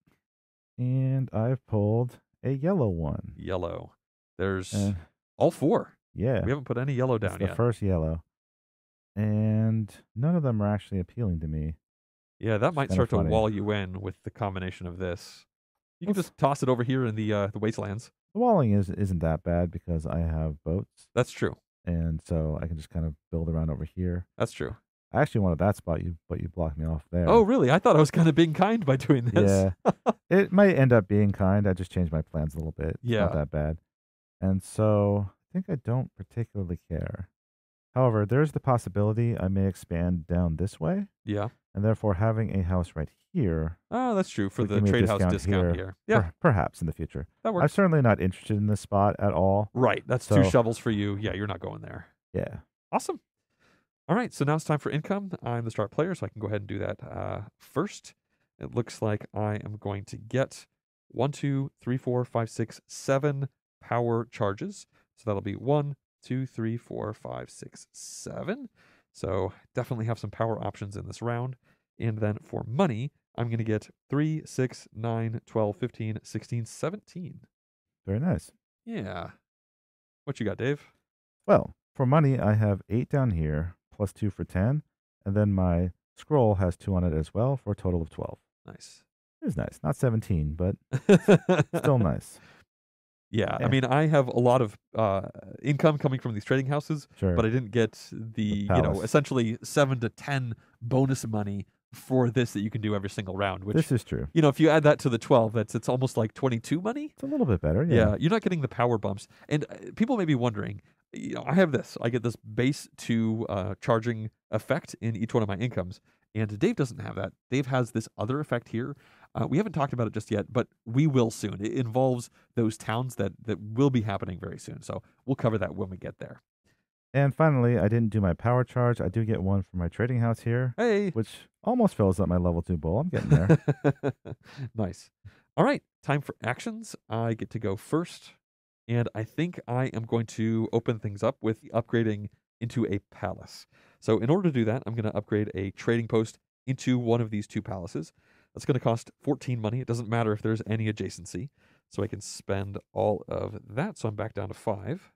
And I've pulled a yellow one. Yellow. There's all four. Yeah. We haven't put any yellow down yet. It's the first yellow. And none of them are actually appealing to me. Yeah, that might start to wall you in with the combination of this. You can just toss it over here in the wastelands. The walling isn't that bad because I have boats. That's true. And so I can just kind of build around over here. That's true. I actually wanted that spot, but you blocked me off there. Oh, really? I thought I was kind of being kind by doing this. Yeah. It might end up being kind. I just changed my plans a little bit. Yeah. It's not that bad. And so I think I don't particularly care. However, there's the possibility I may expand down this way. Yeah. And therefore having a house right here. Oh, that's true. For the trade house discount here. Yeah. Perhaps in the future. That works. I'm certainly not interested in this spot at all. Right. That's so, 2 shovels for you. Yeah, you're not going there. Yeah. Awesome. All right. So now it's time for income. I'm the start player, so I can go ahead and do that first. It looks like I am going to get 1, 2, 3, 4, 5, 6, 7 power charges. So that'll be 1, 2, 3, 4, 5, 6, 7. So definitely have some power options in this round. And then for money, I'm going to get 3, 6, 9, 12, 15, 16, 17. Very nice. Yeah. What you got, Dave? Well, for money, I have 8 down here, plus 2 for 10. And then my scroll has 2 on it as well for a total of 12. Nice. It is nice. Not 17, but still nice. Yeah, I mean, I have a lot of income coming from these trading houses, sure, but I didn't get the you know, essentially 7 to 10 bonus money for this that you can do every single round. Which, this is true. You know, if you add that to the 12, it's almost like 22 money. It's a little bit better. Yeah, yeah, you're not getting the power bumps, and people may be wondering. You know, I have this. I get this base to charging effect in each one of my incomes, and Dave doesn't have that. Dave has this other effect here. We haven't talked about it just yet, but we will soon. It involves those towns that will be happening very soon. So we'll cover that when we get there. And finally, I didn't do my power charge. I do get 1 from my trading house here. Hey! Which almost fills up my level 2 bowl. I'm getting there. Nice. All right. Time for actions. I get to go first. And I think I am going to open things up with upgrading into a palace. So in order to do that, I'm going to upgrade a trading post into one of these 2 palaces. That's going to cost 14 money. It doesn't matter if there's any adjacency. So I can spend all of that. So I'm back down to 5.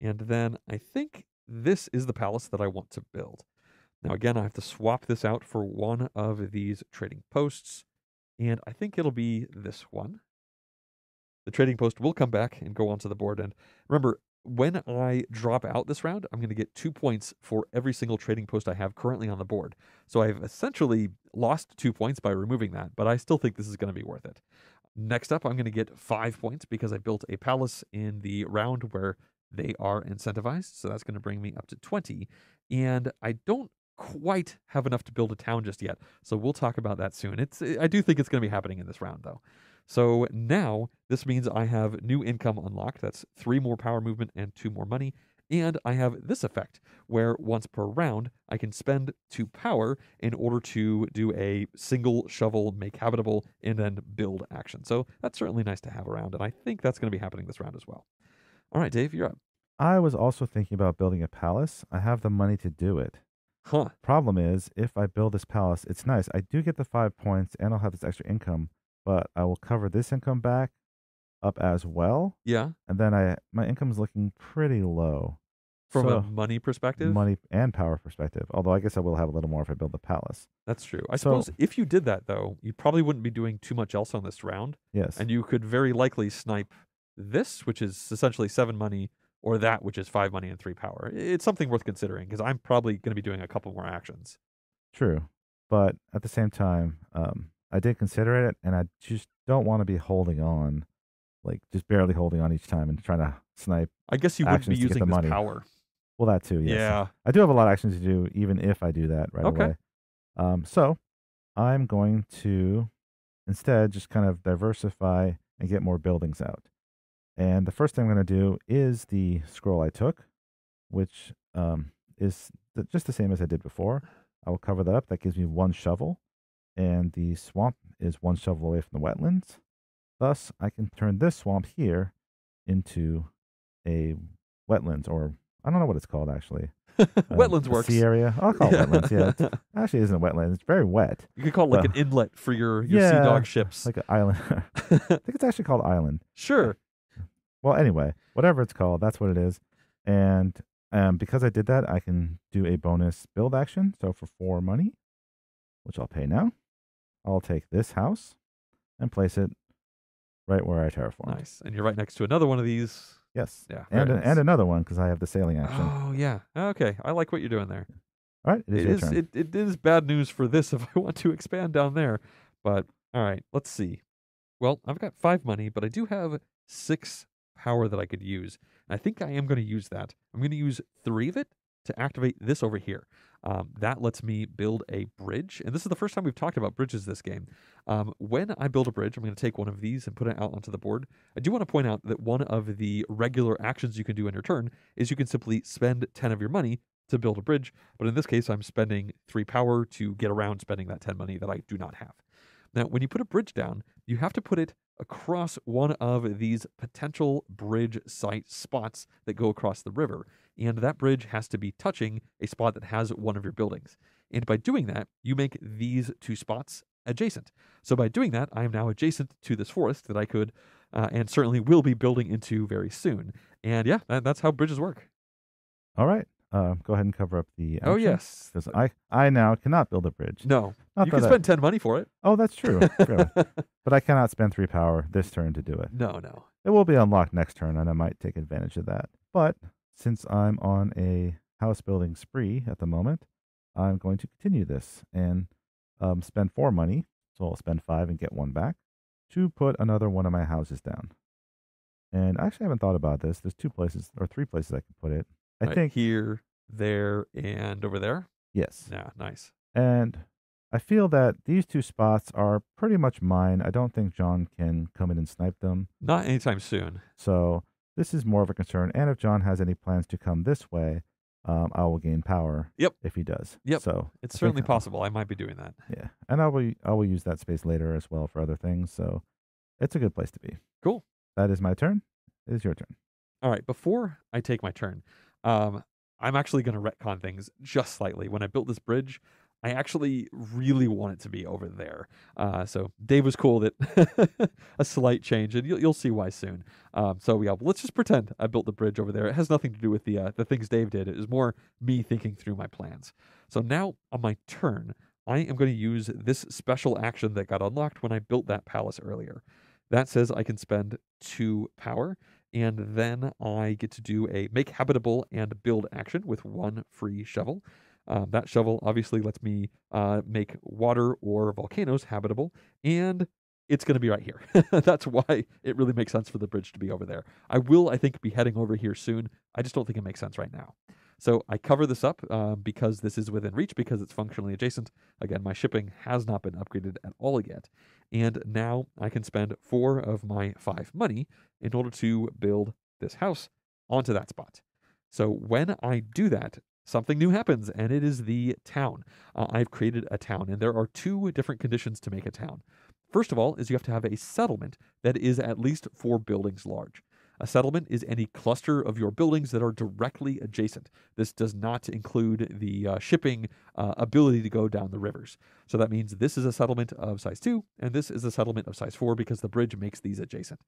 And then I think this is the palace that I want to build. Now, again, I have to swap this out for one of these trading posts. And I think it'll be this one. The trading post will come back and go onto the board. And remember, when I drop out this round, I'm going to get 2 points for every single trading post I have currently on the board. So I've essentially lost 2 points by removing that, but I still think this is going to be worth it. Next up, I'm going to get 5 points because I built a palace in the round where they are incentivized. So that's going to bring me up to 20. And I don't quite have enough to build a town just yet. So we'll talk about that soon. I do think it's going to be happening in this round, though. So now this means I have new income unlocked. That's 3 more power movement and 2 more money. And I have this effect where once per round, I can spend 2 power in order to do a single shovel, make habitable, and then build action. So that's certainly nice to have around. And I think that's going to be happening this round as well. All right, Dave, you're up. I was also thinking about building a palace. I have the money to do it. Huh. Problem is, if I build this palace, it's nice. I do get the 5 points and I'll have this extra income. But I will cover this income back up as well. Yeah. And then my income is looking pretty low. From a money perspective? Money and power perspective. Although I guess I will have a little more if I build the palace. That's true. I suppose if you did that, though, you probably wouldn't be doing too much else on this round. Yes. And you could very likely snipe this, which is essentially 7 money, or that, which is 5 money and 3 power. It's something worth considering because I'm probably going to be doing a couple more actions. True. But at the same time... I did consider it, and I just don't want to be holding on, like just barely holding on each time and trying to snipe. I guess you wouldn't be using this power. Well, that too, yes. Yeah. I do have a lot of actions to do, even if I do that right away. So I'm going to instead just kind of diversify and get more buildings out. And the first thing I'm going to do is the scroll I took, which is just the same as I did before. I will cover that up. That gives me one shovel. And the swamp is one shovel away from the wetlands. Thus, I can turn this swamp here into a wetlands, or I don't know what it's called, actually. Wetlands works. Sea area. I'll call it wetlands, yeah. It actually isn't a wetland. It's very wet. You could call it like an inlet for your sea dog ships. Like an island. I think it's actually called island. Sure. Well, anyway, whatever it's called, that's what it is. And because I did that, I can do a bonus build action. So for 4 money, which I'll pay now, I'll take this house and place it right where I terraformed. Nice. And you're right next to another one of these. Yes. Yeah. And another one, because I have the sailing action. Oh, yeah. Okay. I like what you're doing there. All right. It is your turn. It is bad news for this if I want to expand down there. But, all right. Let's see. Well, I've got 5 money, but I do have 6 power that I could use. And I think I am going to use that. I'm going to use 3 of it to activate this over here. That lets me build a bridge. And this is the first time we've talked about bridges this game. When I build a bridge, I'm going to take one of these and put it out onto the board. I do want to point out that one of the regular actions you can do in your turn is you can simply spend 10 of your money to build a bridge. But in this case, I'm spending 3 power to get around spending that 10 money that I do not have. Now, when you put a bridge down, you have to put it across one of these potential bridge site spots that go across the river. And that bridge has to be touching a spot that has one of your buildings. And by doing that, you make these 2 spots adjacent. So by doing that, I am now adjacent to this forest that I could and certainly will be building into very soon. And yeah, that's how bridges work. All right. Go ahead and cover up the action. Oh, yes. Because I now cannot build a bridge. No. Not you can spend 10 money for it. Oh, that's true. But I cannot spend 3 power this turn to do it. No, no. It will be unlocked next turn, and I might take advantage of that. But since I'm on a house building spree at the moment, I'm going to continue this and spend 4 money. So I'll spend 5 and get 1 back to put another one of my houses down. And I actually haven't thought about this. There's 2 places or 3 places I can put it. I think here, there, and over there? Yes. Yeah, nice. And I feel that these 2 spots are pretty much mine. I don't think John can come in and snipe them. Not anytime soon. So this is more of a concern. And if John has any plans to come this way, I will gain power if he does. Yep. So it's certainly possible. I might be doing that. Yeah. And I will use that space later as well for other things. So it's a good place to be. Cool. That is my turn. It is your turn. All right. Before I take my turn, I'm actually going to retcon things just slightly. When I built this bridge, I actually really want it to be over there. So Dave was cool that a slight change, and you'll see why soon. So yeah, let's just pretend I built the bridge over there. It has nothing to do with the things Dave did. It was more me thinking through my plans. So now on my turn, I am going to use this special action that got unlocked when I built that palace earlier. That says I can spend 2 power. And then I get to do a make habitable and build action with 1 free shovel. That shovel obviously lets me make water or volcanoes habitable. And it's going to be right here. That's why it really makes sense for the bridge to be over there. I will, I think, be heading over here soon. I just don't think it makes sense right now. So I cover this up because this is within reach, because it's functionally adjacent. Again, my shipping has not been upgraded at all yet. And now I can spend 4 of my 5 money in order to build this house onto that spot. So when I do that, something new happens, and it is the town. I've created a town, and there are 2 different conditions to make a town. First of all is you have to have a settlement that is at least 4 buildings large. A settlement is any cluster of your buildings that are directly adjacent. This does not include the shipping ability to go down the rivers. So that means this is a settlement of size 2, and this is a settlement of size 4 because the bridge makes these adjacent.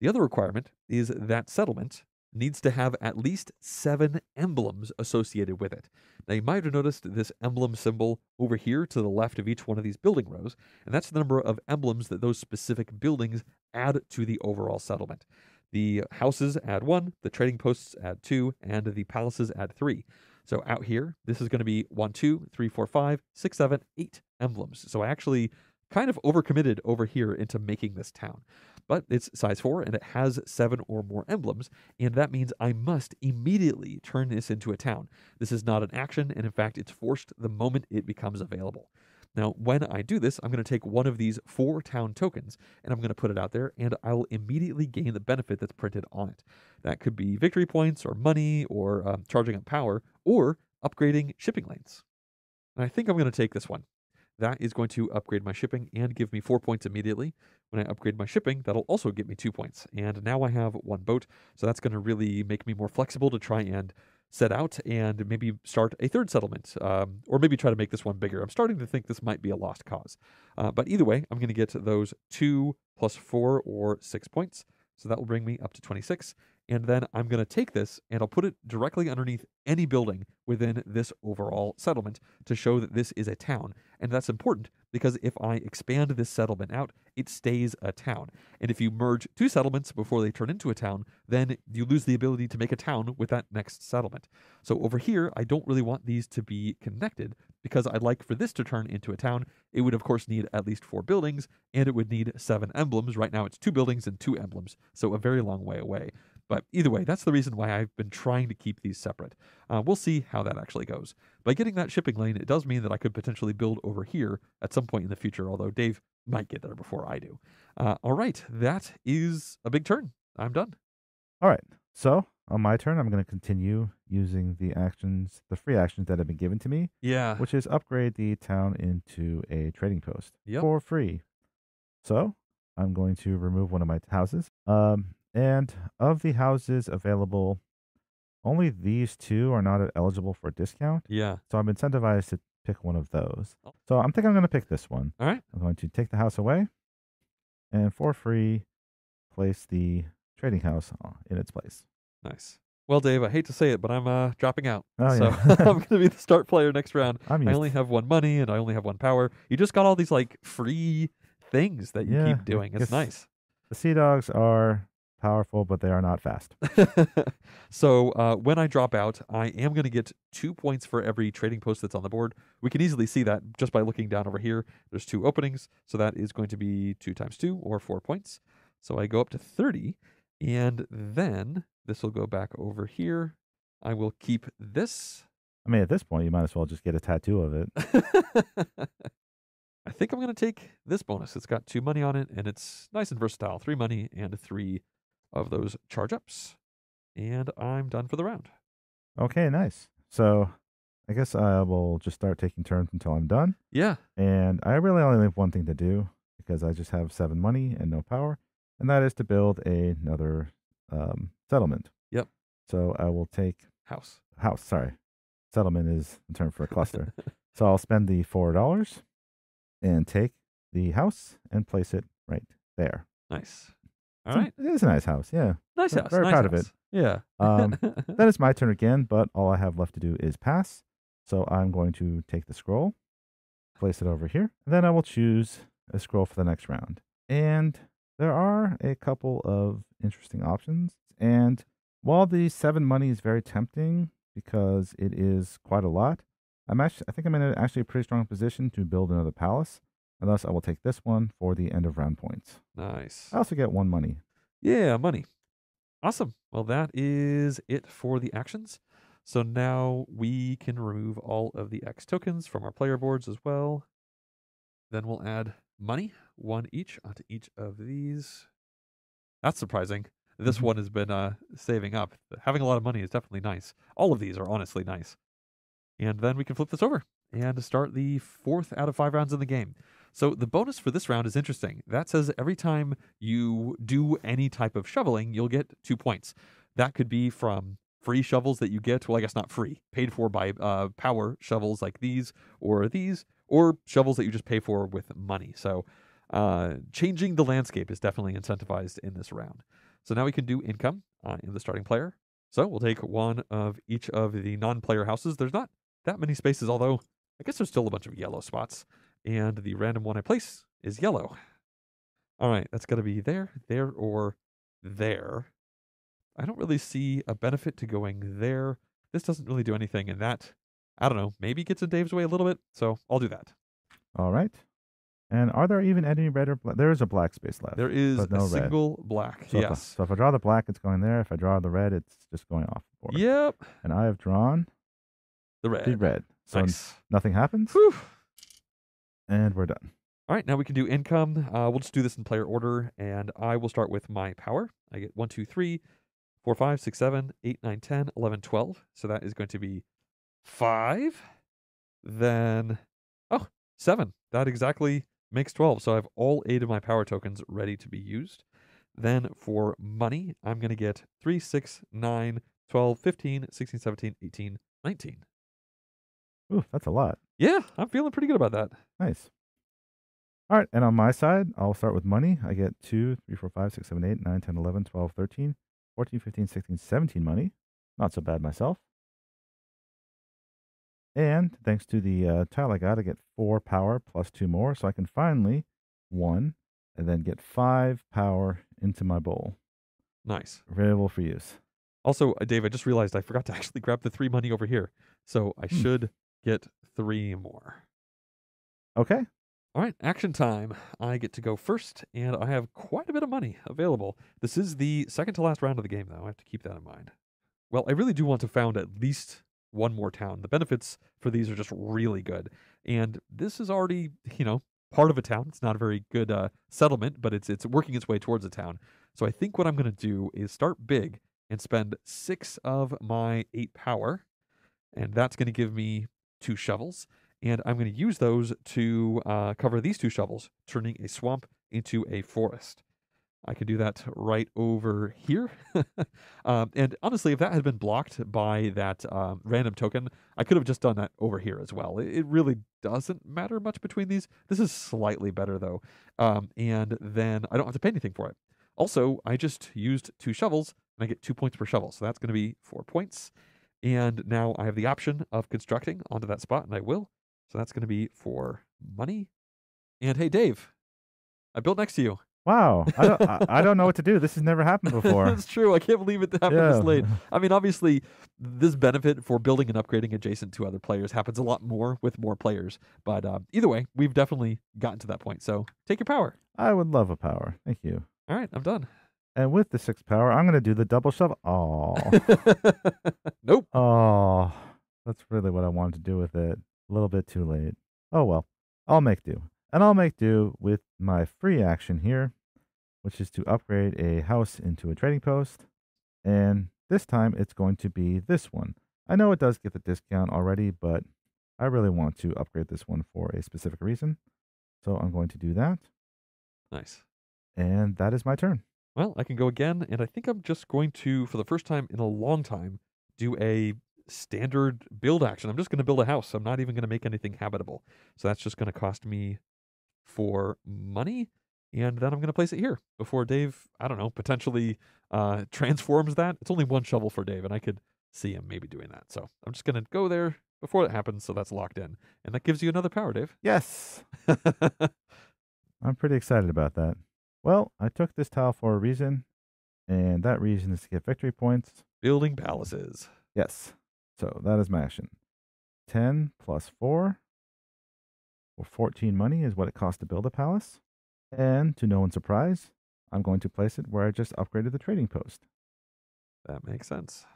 The other requirement is that settlement needs to have at least 7 emblems associated with it. Now, you might have noticed this emblem symbol over here to the left of each one of these building rows, and that's the number of emblems that those specific buildings add to the overall settlement. The houses add 1, the trading posts add 2, and the palaces add 3. So out here, this is going to be 1, 2, 3, 4, 5, 6, 7, 8 emblems. So I actually kind of overcommitted over here into making this town. but it's size 4 and it has 7 or more emblems, and that means I must immediately turn this into a town. This is not an action, and in fact it's forced the moment it becomes available. Now, when I do this, I'm going to take one of these 4 town tokens, and I'm going to put it out there, and I'll immediately gain the benefit that's printed on it. That could be victory points, or money, or charging up power, or upgrading shipping lanes. And I think I'm going to take this one. That is going to upgrade my shipping and give me 4 points immediately. When I upgrade my shipping, that'll also give me 2 points. And now I have 1 boat, so that's going to really make me more flexible to try and set out and maybe start a 3rd settlement, or maybe try to make this one bigger. I'm starting to think this might be a lost cause. But either way, I'm going to get those 2 plus 4 or 6 points. So that will bring me up to 26. And then I'm going to take this and I'll put it directly underneath any building within this overall settlement to show that this is a town. And that's important because if I expand this settlement out, it stays a town. And if you merge 2 settlements before they turn into a town, then you lose the ability to make a town with that next settlement. So over here, I don't really want these to be connected because I'd like for this to turn into a town. It would, of course, need at least 4 buildings and it would need 7 emblems. Right now, it's 2 buildings and 2 emblems, so a very long way away. But either way, that's the reason why I've been trying to keep these separate. We'll see how that actually goes. By getting that shipping lane, it does mean that I could potentially build over here at some point in the future, although Dave might get there before I do. All right, that is a big turn. I'm done. All right, so on my turn, I'm going to continue using the actions, the free actions that have been given to me. Yeah. Which is upgrade the town into a trading post. Yep. For free. So I'm going to remove one of my houses. And of the houses available, only these 2 are not eligible for a discount. Yeah. So I'm incentivized to pick one of those. So I'm thinking I'm going to pick this one. All right. I'm going to take the house away and for free place the trading house in its place. Nice. Well, Dave, I hate to say it, but I'm dropping out. Oh, so yeah. I'm going to be the start player next round. I only have 1 money and I only have 1 power. You just got all these like free things that you keep doing. It's nice. The Sea Dogs are powerful, but they are not fast. So when I drop out, I am going to get 2 points for every trading post that's on the board. We can easily see that just by looking down over here. There's 2 openings, so that is going to be 2 times 2 or 4 points. So I go up to 30, and then this will go back over here. I will keep this. I mean, at this point, you might as well just get a tattoo of it. I think I'm going to take this bonus. It's got 2 money on it, and it's nice and versatile. 3 money and 3 of those charge ups, and I'm done for the round. Okay, nice. So I guess I will just start taking turns until I'm done. Yeah. And I really only have 1 thing to do because I just have 7 money and no power, and that is to build another settlement. Yep. So I will take house. House, sorry. Settlement is the term for a cluster. So I'll spend the $4 and take the house and place it right there. Nice. All right. It is a nice house, yeah. Nice house. Very proud of it. Yeah. Then it's my turn again, but all I have left to do is pass. So I'm going to take the scroll, place it over here, and then I will choose a scroll for the next round. And there are a couple of interesting options. And while the 7 money is very tempting because it is quite a lot, I think I'm in a pretty strong position to build another palace. And thus, I will take this one for the end of round points. Nice. I also get 1 money. Yeah, money. Awesome. Well, that is it for the actions. So now we can remove all of the X tokens from our player boards as well. Then we'll add money, 1 each, onto each of these. That's surprising. This one has been saving up. Having a lot of money is definitely nice. All of these are honestly nice. And then we can flip this over and start the 4th out of 5 rounds in the game. So the bonus for this round is interesting. That says every time you do any type of shoveling, you'll get 2 points. That could be from free shovels that you get. Well, I guess not free. Paid for by power shovels like these, or shovels that you just pay for with money. So changing the landscape is definitely incentivized in this round. So now we can do income in the starting player. So we'll take 1 of each of the non-player houses. There's not that many spaces, although I guess there's still a bunch of yellow spots. And the random one I place is yellow. All right, that's going to be there, or there. I don't really see a benefit to going there. This doesn't really do anything, and that, I don't know, maybe gets in Dave's way a little bit, so I'll do that. All right. And are there even any red or black? There is a black space left. There is no a single red. Black, so yes. So if I draw the black, it's going there. If I draw the red, it's just going off the board. Yep. And I have drawn the red. So nice. Nothing happens. Whew. And we're done. All right, now we can do income. We'll just do this in player order, and I will start with my power. I get 1, 2, 3, 4, 5, 6, 7, 8, 9, 10, 11, 12. So that is going to be 5. Then, oh, 7. That exactly makes 12. So I have all 8 of my power tokens ready to be used. Then for money, I'm going to get 3, 6, 9, 12, 15, 16, 17, 18, 19. Ooh, that's a lot. Yeah, I'm feeling pretty good about that. Nice. All right, and on my side, I'll start with money. I get 2, 3, 4, 5, 6, 7, 8, 9, 10, 11, 12, 13, 14, 15, 16, 17 money. Not so bad myself. And thanks to the tile I got, I get 4 power plus 2 more. So I can finally 1 and then get 5 power into my bowl. Nice. Available for use. Also, Dave, I just realized I forgot to actually grab the 3 money over here. So I should get 3 more. Okay. All right, action time. I get to go first, and I have quite a bit of money available. This is the second to last round of the game, though. I have to keep that in mind. Well, I really do want to found at least one more town. The benefits for these are just really good. And this is already, you know, part of a town. It's not a very good settlement, but it's working its way towards a town. So I think what I'm going to do is start big and spend 6 of my 8 power. And that's going to give me 2 shovels. And I'm going to use those to cover these 2 shovels, turning a swamp into a forest. I could do that right over here. And honestly, if that had been blocked by that random token, I could have just done that over here as well. It really doesn't matter much between these. This is slightly better, though. And then I don't have to pay anything for it. Also, I just used 2 shovels, and I get 2 points per shovel. So that's going to be 4 points. And now I have the option of constructing onto that spot, and I will. So that's going to be for money. And hey, Dave, I built next to you. Wow. I don't know what to do. This has never happened before. That's true. I can't believe it happened this late. I mean, obviously, this benefit for building and upgrading adjacent to other players happens a lot more with more players. But either way, we've definitely gotten to that point. So take your power. I would love a power. Thank you. All right. I'm done. And with the 6 power, I'm going to do the double shovel. Oh. Nope. Oh, that's really what I wanted to do with it. A little bit too late. Oh, well. I'll make do. And I'll make do with my free action here, which is to upgrade a house into a trading post. And this time, it's going to be this one. I know it does get the discount already, but I really want to upgrade this one for a specific reason. So I'm going to do that. Nice. And that is my turn. Well, I can go again, and I think I'm just going to, for the first time in a long time, do a standard build action. I'm just going to build a house. I'm not even going to make anything habitable. So that's just going to cost me 4 money. And then I'm going to place it here before Dave, I don't know, potentially transforms that. It's only 1 shovel for Dave, and I could see him maybe doing that. So I'm just going to go there before that happens. So that's locked in. And that gives you another power, Dave. Yes. I'm pretty excited about that. Well, I took this tile for a reason, and that reason is to get victory points. Building palaces. Yes. So that is my action. 10 plus 4 or 14 money is what it costs to build a palace. And to no one's surprise, I'm going to place it where I just upgraded the trading post. That makes sense.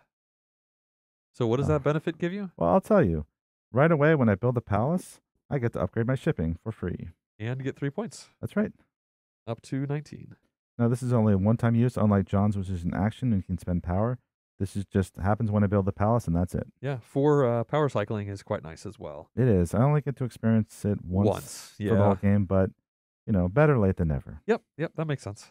So what does that benefit give you? Well, I'll tell you. Right away when I build the palace, I get to upgrade my shipping for free. And get 3 points. That's right. Up to 19. Now this is only a one-time use, unlike John's, which is an action and can spend power. This is just happens when I build the palace, and that's it. Yeah, 4 power cycling is quite nice as well. It is. I only get to experience it once for the whole game, but, you know, better late than never. Yep, that makes sense.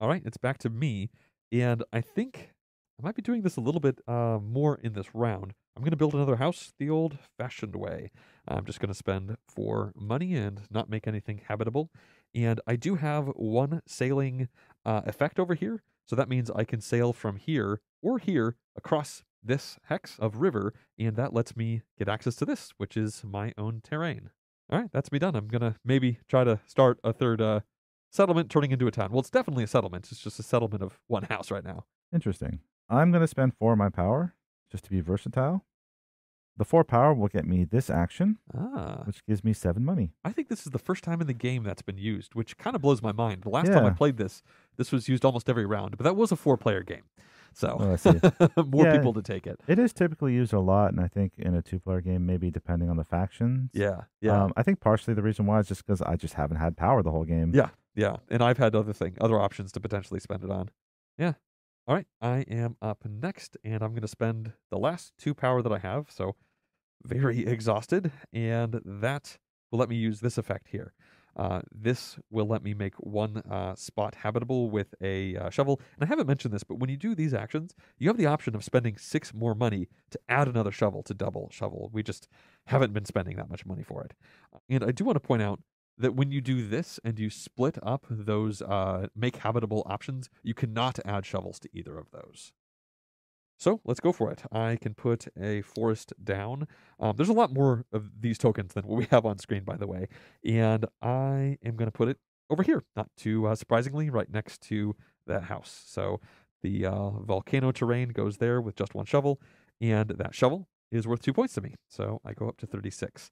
All right, it's back to me, and I think I might be doing this a little bit more in this round. I'm going to build another house the old-fashioned way. I'm just going to spend 4 money and not make anything habitable, and I do have 1 sailing effect over here, so that means I can sail from here or here across this hex of river, and that lets me get access to this, which is my own terrain. All right, that's me done. I'm going to maybe try to start a third settlement turning into a town. Well, it's definitely a settlement. It's just a settlement of 1 house right now. Interesting. I'm going to spend 4 of my power just to be versatile, The 4 power will get me this action, which gives me 7 money. I think this is the first time in the game that's been used, which kind of blows my mind. The last time I played this, this was used almost every round, but that was a 4-player game. So more people to take it. It is typically used a lot, and I think in a 2-player game, maybe depending on the factions. Yeah, yeah. I think partially the reason why is just because I just haven't had power the whole game. Yeah, yeah. And I've had other options to potentially spend it on. Yeah. All right, I am up next, and I'm going to spend the last 2 power that I have, so very exhausted, and that will let me use this effect here. This will let me make 1 spot habitable with a shovel. And I haven't mentioned this, but when you do these actions, you have the option of spending 6 more money to add another shovel to double shovel. We just haven't been spending that much money for it. And I do want to point out that when you do this and you split up those make habitable options, you cannot add shovels to either of those. So let's go for it. I can put a forest down. There's a lot more of these tokens than what we have on screen, by the way. And I am going to put it over here, not too surprisingly, right next to that house. So the volcano terrain goes there with just 1 shovel, and that shovel is worth 2 points to me. So I go up to 36.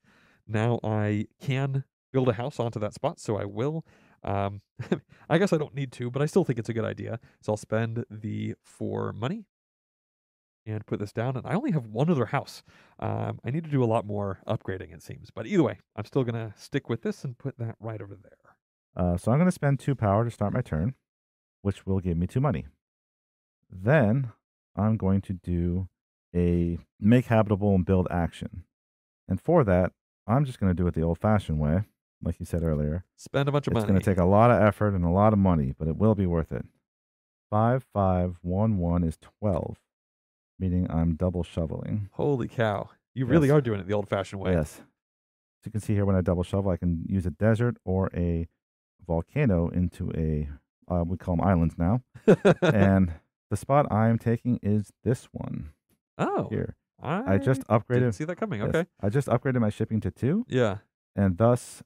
Now I can build a house onto that spot, so I will. I guess I don't need to, but I still think it's a good idea. So I'll spend the 4 money and put this down, and I only have 1 other house. I need to do a lot more upgrading, it seems. But either way, I'm still going to stick with this and put that right over there. So I'm going to spend 2 power to start my turn, which will give me 2 money. Then I'm going to do a make habitable and build action. And for that, I'm just going to do it the old-fashioned way, like you said earlier. Spend a bunch of money. It's going to take a lot of effort and a lot of money, but it will be worth it. 5, 5, 1, 1 is 12. Meaning I'm double shoveling. Holy cow. You really are doing it the old-fashioned way. Yes. As you can see here, when I double shovel, I can use a desert or a volcano into a, we call them islands now. And the spot I'm taking is this one. Oh. Here. I just upgraded. Didn't see that coming. Okay. Yes, I just upgraded my shipping to 2. Yeah. And thus,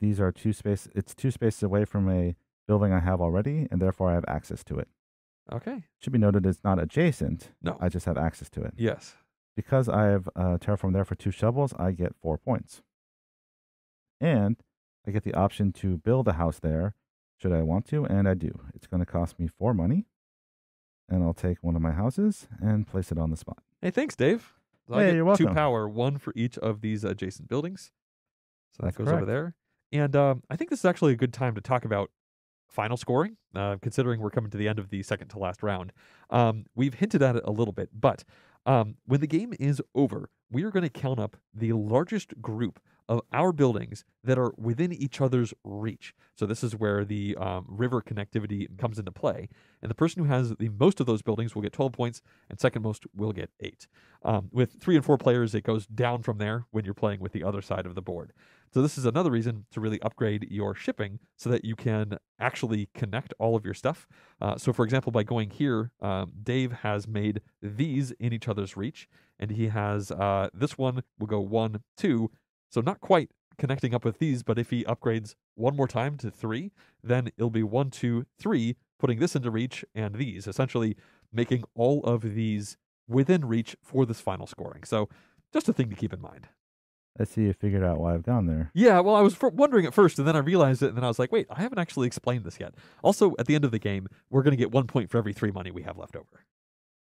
these are 2 spaces. It's 2 spaces away from a building I have already, and therefore I have access to it. Okay. Should be noted it's not adjacent. No. I just have access to it. Yes. Because I have terraformed there for 2 shovels, I get 4 points. And I get the option to build a house there should I want to, and I do. It's going to cost me 4 money, and I'll take 1 of my houses and place it on the spot. Hey, thanks, Dave. So hey, you're welcome. 2 power, 1 for each of these adjacent buildings. So that goes over there. And I think this is actually a good time to talk about final scoring, considering we're coming to the end of the second to last round. We've hinted at it a little bit, but when the game is over, we are going to count up the largest group of our buildings that are within each other's reach. So this is where the river connectivity comes into play. And the person who has the most of those buildings will get 12 points, and second most will get 8. With 3 and 4 players, it goes down from there when you're playing with the other side of the board. So this is another reason to really upgrade your shipping so that you can actually connect all of your stuff. So for example, by going here, Dave has made these in each other's reach, and he has this one will go 1, 2. So not quite connecting up with these, but if he upgrades 1 more time to 3, then it'll be 1, 2, 3, putting this into reach and these, essentially making all of these within reach for this final scoring. So just a thing to keep in mind. I see you figured out why I've gone there. Yeah, well, I was wondering at first, and then I realized it, and then I was like, wait, I haven't actually explained this yet. Also, at the end of the game, we're going to get 1 point for every 3 money we have left over.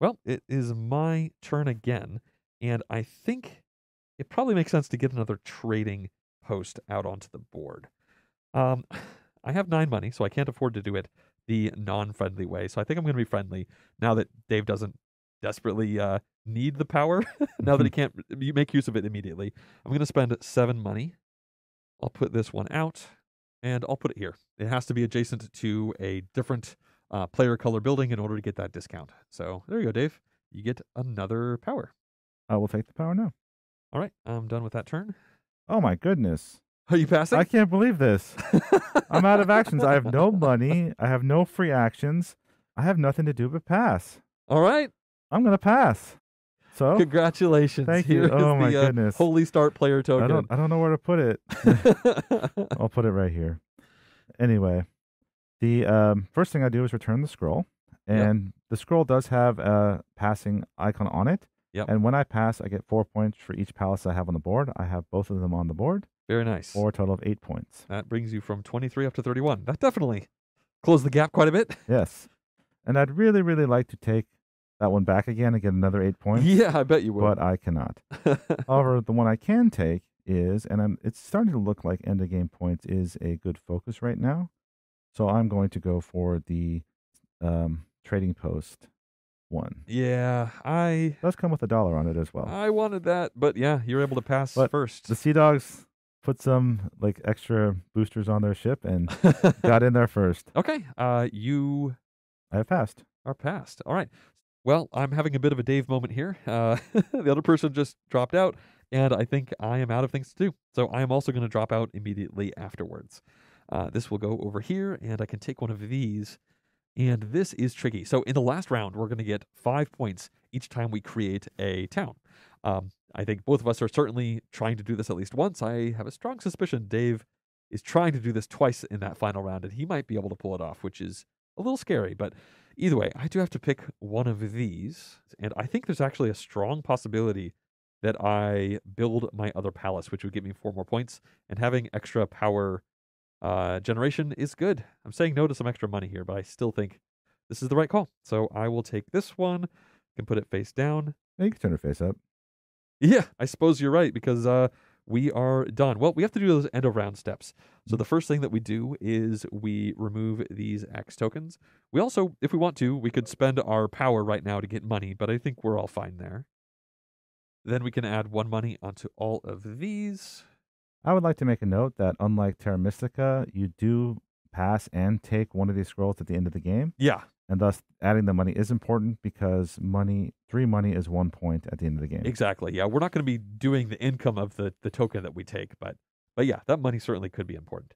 Well, it is my turn again, and I think it probably makes sense to get another trading post out onto the board. I have 9 money, so I can't afford to do it the non-friendly way, so I think I'm going to be friendly now that Dave doesn't desperately need the power. Now that he can't, you make use of it immediately. I'm going to spend 7 money. I'll put this one out, and I'll put it here. It has to be adjacent to a different player color building in order to get that discount. So there you go, Dave. You get another power. I will take the power now. All right, I'm done with that turn. Oh my goodness. Are you passing? I can't believe this. I'm out of actions. I have no money. I have no free actions. I have nothing to do but pass. All right. I'm going to pass. So congratulations. Thank you. Oh, my goodness. Holy Start player token. I don't know where to put it. I'll put it right here. Anyway, the first thing I do is return the scroll. And the scroll does have a passing icon on it. Yep. And when I pass, I get 4 points for each palace I have on the board. I have both of them on the board. Very nice. For a total of 8 points. That brings you from 23 up to 31. That definitely closed the gap quite a bit. Yes. And I'd really, really like to take that one back again and get another 8 points. Yeah, I bet you will. But I cannot. However, the one I can take is, and it's starting to look like end of game points is a good focus right now. So I'm going to go for the trading post one. Yeah, it does come with $1 on it as well. I wanted that, but yeah, you're able to pass but first. The Sea Dogs put some like extra boosters on their ship and got in there first. Okay, I have passed. Are passed. All right. Well, I'm having a bit of a Dave moment here. The other person just dropped out, and I think I am out of things to do. So I am also going to drop out immediately afterwards. This will go over here, and I can take one of these. And this is tricky. So in the last round, we're going to get 5 points each time we create a town. I think both of us are certainly trying to do this at least once. I have a strong suspicion Dave is trying to do this twice in that final round, and he might be able to pull it off, which is a little scary. But either way, I do have to pick one of these. And I think there's actually a strong possibility that I build my other palace, which would give me 4 more points. And having extra power generation is good. I'm saying no to some extra money here, but I still think this is the right call. So I will take this one. I can put it face down. You can turn it face up. Yeah, I suppose you're right, because we are done. Well, we have to do those end of round steps. So the first thing that we do is we remove these X tokens. We also, if we want to, we could spend our power right now to get money, but I think we're all fine there. Then we can add 1 money onto all of these. I would like to make a note that unlike Terra Mystica, you do pass and take one of these scrolls at the end of the game. Yeah. And thus, adding the money is important because 3 money is 1 point at the end of the game. Exactly. Yeah, we're not going to be doing the income of the token that we take, but yeah, that money certainly could be important.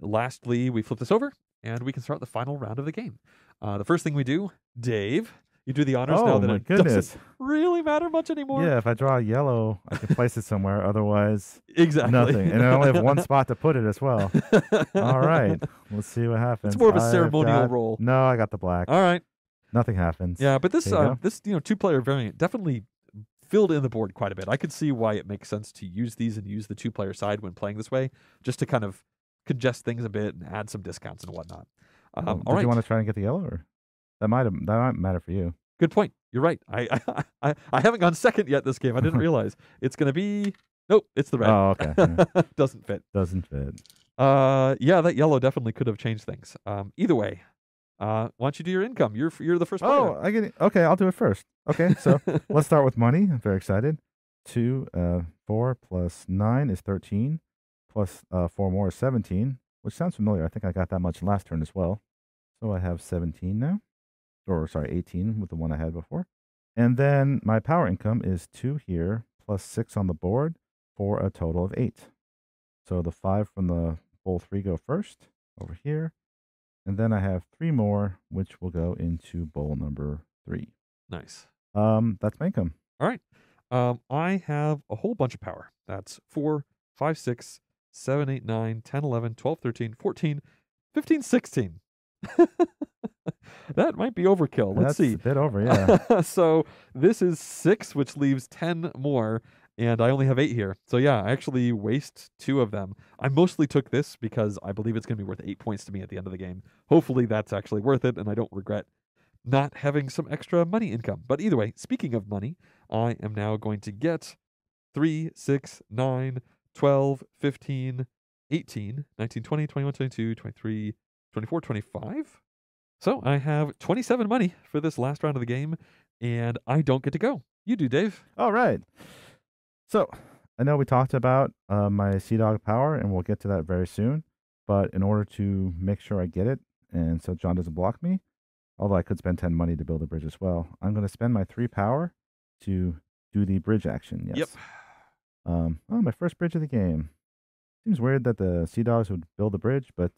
Lastly, we flip this over, and we can start the final round of the game. The first thing we do, Dave, you do the honors now that it doesn't really matter much anymore. Yeah, if I draw yellow, I can place it somewhere. Otherwise, exactly nothing. And I only have 1 spot to put it as well. All right, let's see what happens. It's more of a ceremonial roll. No, I got the black. All right, nothing happens. Yeah, but this two-player variant definitely filled in the board quite a bit. I could see why it makes sense to use these and use the two-player side when playing this way, just to kind of congest things a bit and add some discounts and whatnot. All right, do you want to try and get the yellow or? That might matter for you. Good point. You're right. I haven't gone second yet this game. I didn't realize. It's going to be... Nope, it's the red. Oh, okay. Yeah. Doesn't fit. Doesn't fit. Yeah, that yellow definitely could have changed things. Either way, why don't you do your income? You're the first player. Oh, I get it. Okay, I'll do it first. Okay, so let's start with money. I'm very excited. 4 plus 9 is 13. Plus 4 more is 17, which sounds familiar. I think I got that much last turn as well. So I have 17 now. Or sorry, 18 with the one I had before. And then my power income is 2 here, plus 6 on the board for a total of 8. So the 5 from the bowl 3 go first over here. And then I have 3 more, which will go into bowl number 3. Nice. That's my income. All right. I have a whole bunch of power. That's 4, 5, 6, 7, 8, 9, 10, 11, 12, 13, 14, 15, 16. That might be overkill. Let's see. That's a bit over, yeah. So this is 6, which leaves 10 more, and I only have 8 here. So yeah, I actually waste 2 of them. I mostly took this because I believe it's going to be worth 8 points to me at the end of the game. Hopefully that's actually worth it, and I don't regret not having some extra money income. But either way, speaking of money, I am now going to get 3, 6, 9, 12, 15, 18, 19, 20, 21, 22, 23, 24, 25. So I have 27 money for this last round of the game, and I don't get to go. You do, Dave. All right. So I know we talked about my Sea Dog power, and we'll get to that very soon. But in order to make sure I get it, and so John doesn't block me, although I could spend 10 money to build a bridge as well, I'm going to spend my 3 power to do the bridge action. Yes. Yep. Oh, my first bridge of the game. Seems weird that the Sea Dogs would build a bridge, but...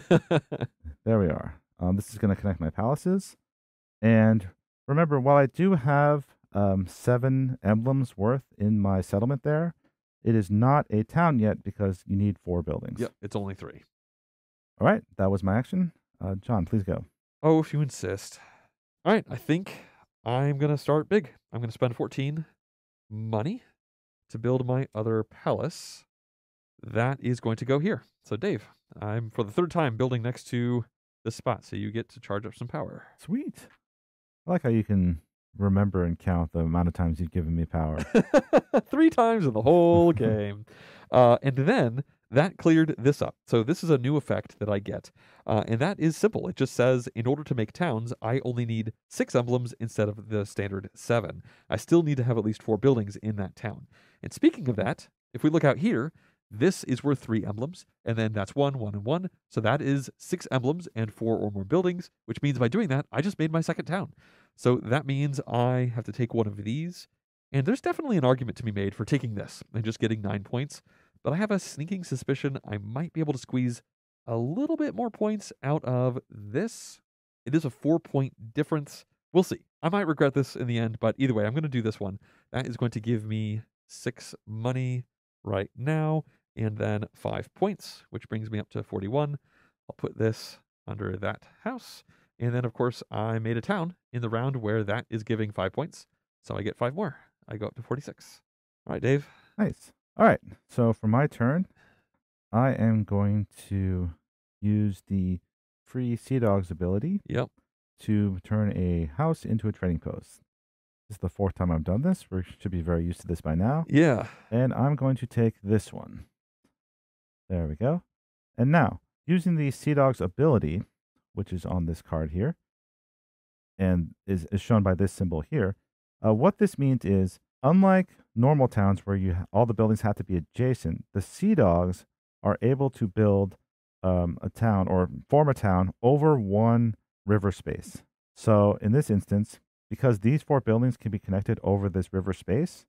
There we are. This is going to connect my palaces. And remember, while I do have 7 emblems worth in my settlement there, it is not a town yet because you need 4 buildings. Yep, it's only 3. All right, that was my action. John, please go. Oh, if you insist. All right, I think I'm going to start big. I'm going to spend 14 money to build my other palace. That is going to go here. So Dave, I'm for the third time building next to this spot, so you get to charge up some power. Sweet. I like how you can remember and count the amount of times you've given me power. 3 times in the whole game. And then that cleared this up. So this is a new effect that I get. And that is simple. It just says, in order to make towns, I only need 6 emblems instead of the standard 7. I still need to have at least 4 buildings in that town. And speaking of that, if we look out here, this is worth 3 emblems, and then that's 1, 1, and 1. So that is 6 emblems and 4 or more buildings, which means by doing that, I just made my second town. So that means I have to take one of these. And there's definitely an argument to be made for taking this and just getting 9 points. But I have a sneaking suspicion I might be able to squeeze a little bit more points out of this. It is a 4-point difference. We'll see. I might regret this in the end, but either way, I'm going to do this one. That is going to give me 6 money right now, and then 5 points, which brings me up to 41. I'll put this under that house. And then, of course, I made a town in the round where that is giving 5 points. So I get 5 more. I go up to 46. All right, Dave. Nice. All right. So for my turn, I am going to use the free Sea Dog's ability to turn a house into a trading post. This is the 4th time I've done this. We should be very used to this by now. Yeah. And I'm going to take this one. There we go. And now, using the Sea Dog's ability, which is on this card here, and is shown by this symbol here, what this means is, unlike normal towns where all the buildings have to be adjacent, the Sea Dogs are able to build a town or form a town over 1 river space. So in this instance, because these 4 buildings can be connected over this river space,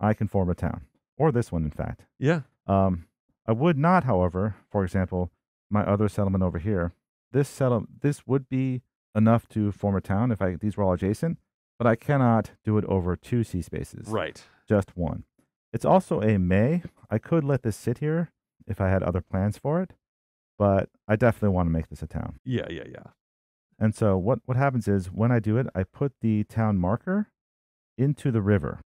I can form a town. Or this one, in fact. Yeah. I would not, however, for example, my other settlement over here, this would be enough to form a town if these were all adjacent, but I cannot do it over 2 sea spaces. Right. Just 1. It's also a may. I could let this sit here if I had other plans for it, but I definitely want to make this a town. Yeah. And so what happens is when I do it, I put the town marker into the river,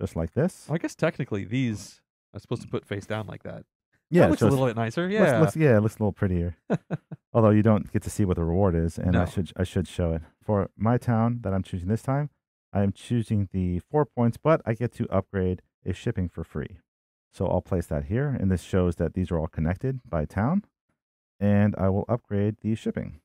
just like this. I guess technically these are supposed to put face down like that. Yeah, that looks a little bit nicer. Yeah, it looks a little prettier. Although you don't get to see what the reward is, and no. I should show it. For my town that I'm choosing this time, I am choosing the 4 points, but I get to upgrade a shipping for free. So I'll place that here, and this shows that these are all connected by town, and I will upgrade the shipping.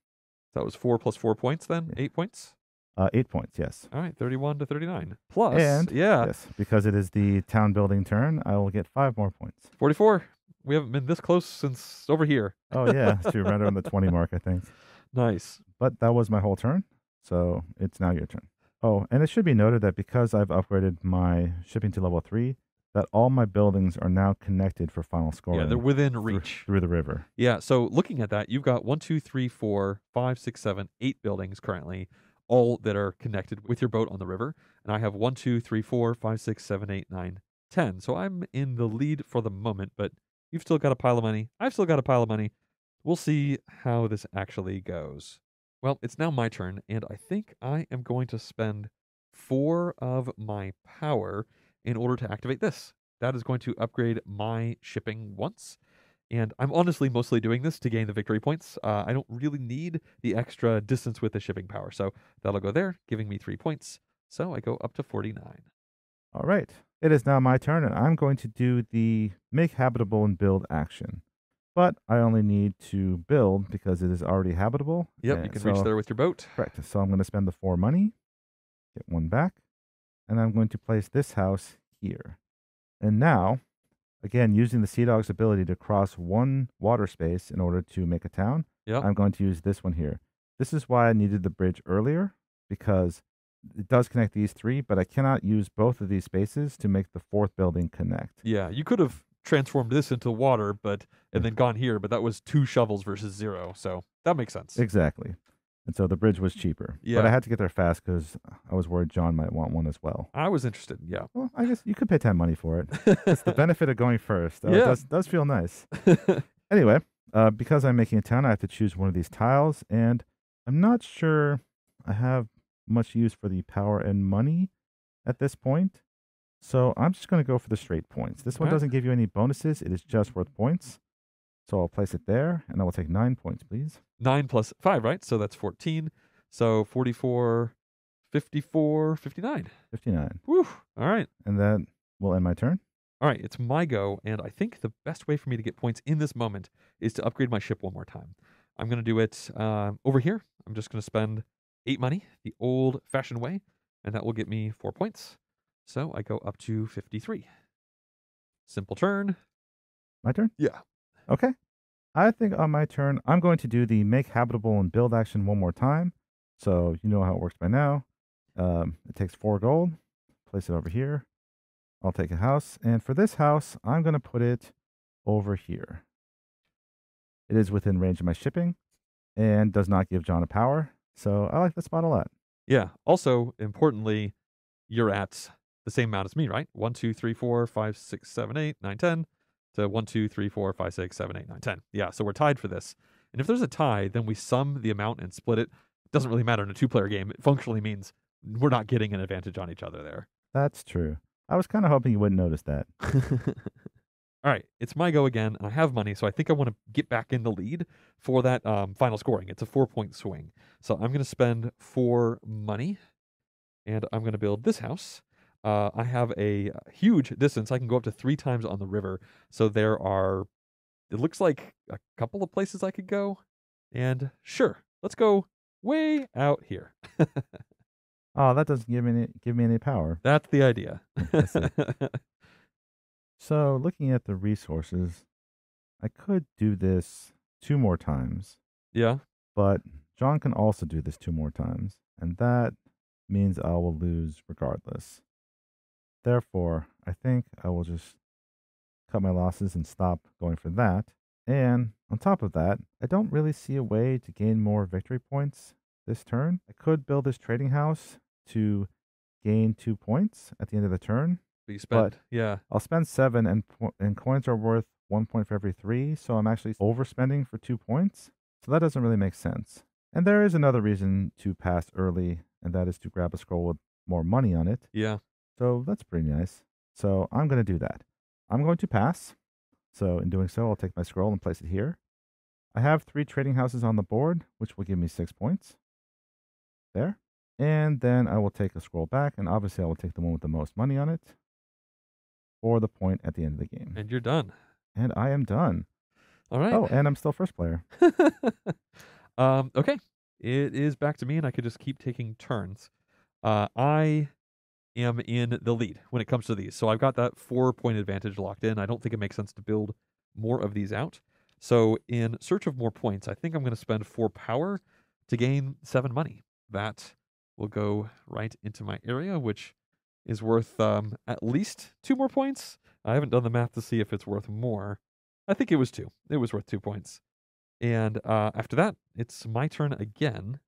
That was 4 plus 4 points then? 8 points? 8 points, yes. All right, 31 to 39. Plus, yes, because it is the town building turn, I will get 5 more points. 44. We haven't been this close since over here. Oh, yeah. So you're right around the 20 mark, I think. Nice. But that was my whole turn, so it's now your turn. Oh, and it should be noted that because I've upgraded my shipping to level 3, that all my buildings are now connected for final scoring. Yeah, they're within reach. Through the river. Yeah, so looking at that, you've got 1, 2, 3, 4, 5, 6, 7, 8 buildings currently, all that are connected with your boat on the river. And I have 1, 2, 3, 4, 5, 6, 7, 8, 9, 10. So I'm in the lead for the moment, but you've still got a pile of money. I've still got a pile of money. We'll see how this actually goes. Well, it's now my turn, and I think I am going to spend 4 of my power in order to activate this. That is going to upgrade my shipping once. And I'm honestly mostly doing this to gain the victory points. I don't really need the extra distance with the shipping power. So that'll go there, giving me 3 points. So I go up to 49. All right. It is now my turn, and I'm going to do the make habitable and build action. But I only need to build because it is already habitable. Yep, you can reach there with your boat. Correct. So I'm going to spend the 4 money, get 1 back, and I'm going to place this house here. And now, again, using the Sea Dog's ability to cross 1 water space in order to make a town, I'm going to use this one here. This is why I needed the bridge earlier, because it does connect these 3, but I cannot use both of these spaces to make the 4th building connect. Yeah, you could have transformed this into water, and then gone here, but that was 2 shovels versus 0, so that makes sense. Exactly. And so the bridge was cheaper. Yeah. But I had to get there fast because I was worried John might want one as well. I was interested, yeah. Well, I guess you could pay 10 money for it. It's the benefit of going first. Yeah. It does feel nice. Anyway, because I'm making a town, I have to choose one of these tiles, and I'm not sure I have much use for the power and money at this point. So I'm just going to go for the straight points. This one doesn't give you any bonuses. It is just worth points. So I'll place it there, and I will take 9 points, please. 9 plus 5, right? So that's 14. So 44, 54, 59. 59. Woo! All right. And that will end my turn. All right, it's my go, and I think the best way for me to get points in this moment is to upgrade my ship one more time. I'm going to do it over here. I'm just going to spend 8 money, the old-fashioned way, and that will get me 4 points. So I go up to 53. Simple turn. My turn? Yeah. Okay. I think on my turn, I'm going to do the make habitable and build action one more time. So you know how it works by now. It takes 4 gold. Place it over here. I'll take a house. And for this house, I'm going to put it over here. It is within range of my shipping and does not give John a power. So I like this spot a lot. Yeah. Also, importantly, you're at the same amount as me, right? 1, 2, 3, 4, 5, 6, 7, 8, 9, 10. To 1, 2, 3, 4, 5, 6, 7, 8, 9, 10. Yeah, so we're tied for this. And if there's a tie, then we sum the amount and split it. It doesn't really matter in a 2-player game. It functionally means we're not getting an advantage on each other there. That's true. I was kind of hoping you wouldn't notice that. All right, it's my go again, and I have money, so I think I want to get back in the lead for that final scoring. It's a 4-point swing. So I'm going to spend 4 money, and I'm going to build this house. I have a huge distance. I can go up to 3 times on the river. So there are, it looks like a couple of places I could go. And sure, let's go way out here. Oh, that doesn't give me any power. That's the idea. That's so looking at the resources, I could do this 2 more times. Yeah. But John can also do this 2 more times. And that means I will lose regardless. Therefore, I think I will just cut my losses and stop going for that. And on top of that, I don't really see a way to gain more victory points this turn. I could build this trading house to gain 2 points at the end of the turn. But you spend, yeah. I'll spend 7, and coins are worth 1 point for every 3, so I'm actually overspending for 2 points. So that doesn't really make sense. And there is another reason to pass early, and that is to grab a scroll with more money on it. Yeah. So that's pretty nice. So I'm going to do that. I'm going to pass. So in doing so, I'll take my scroll and place it here. I have 3 trading houses on the board, which will give me 6 points. There. And then I will take a scroll back, and obviously I will take the one with the most money on it for the point at the end of the game. And you're done. And I am done. All right. Oh, and I'm still first player. Okay. It is back to me, and I could just keep taking turns. I am in the lead when it comes to these. So I've got that 4-point advantage locked in. I don't think it makes sense to build more of these out. So in search of more points, I think I'm going to spend 4 power to gain 7 money. That will go right into my area, which is worth at least 2 more points. I haven't done the math to see if it's worth more. I think it was 2. It was worth 2 points. And after that, it's my turn again.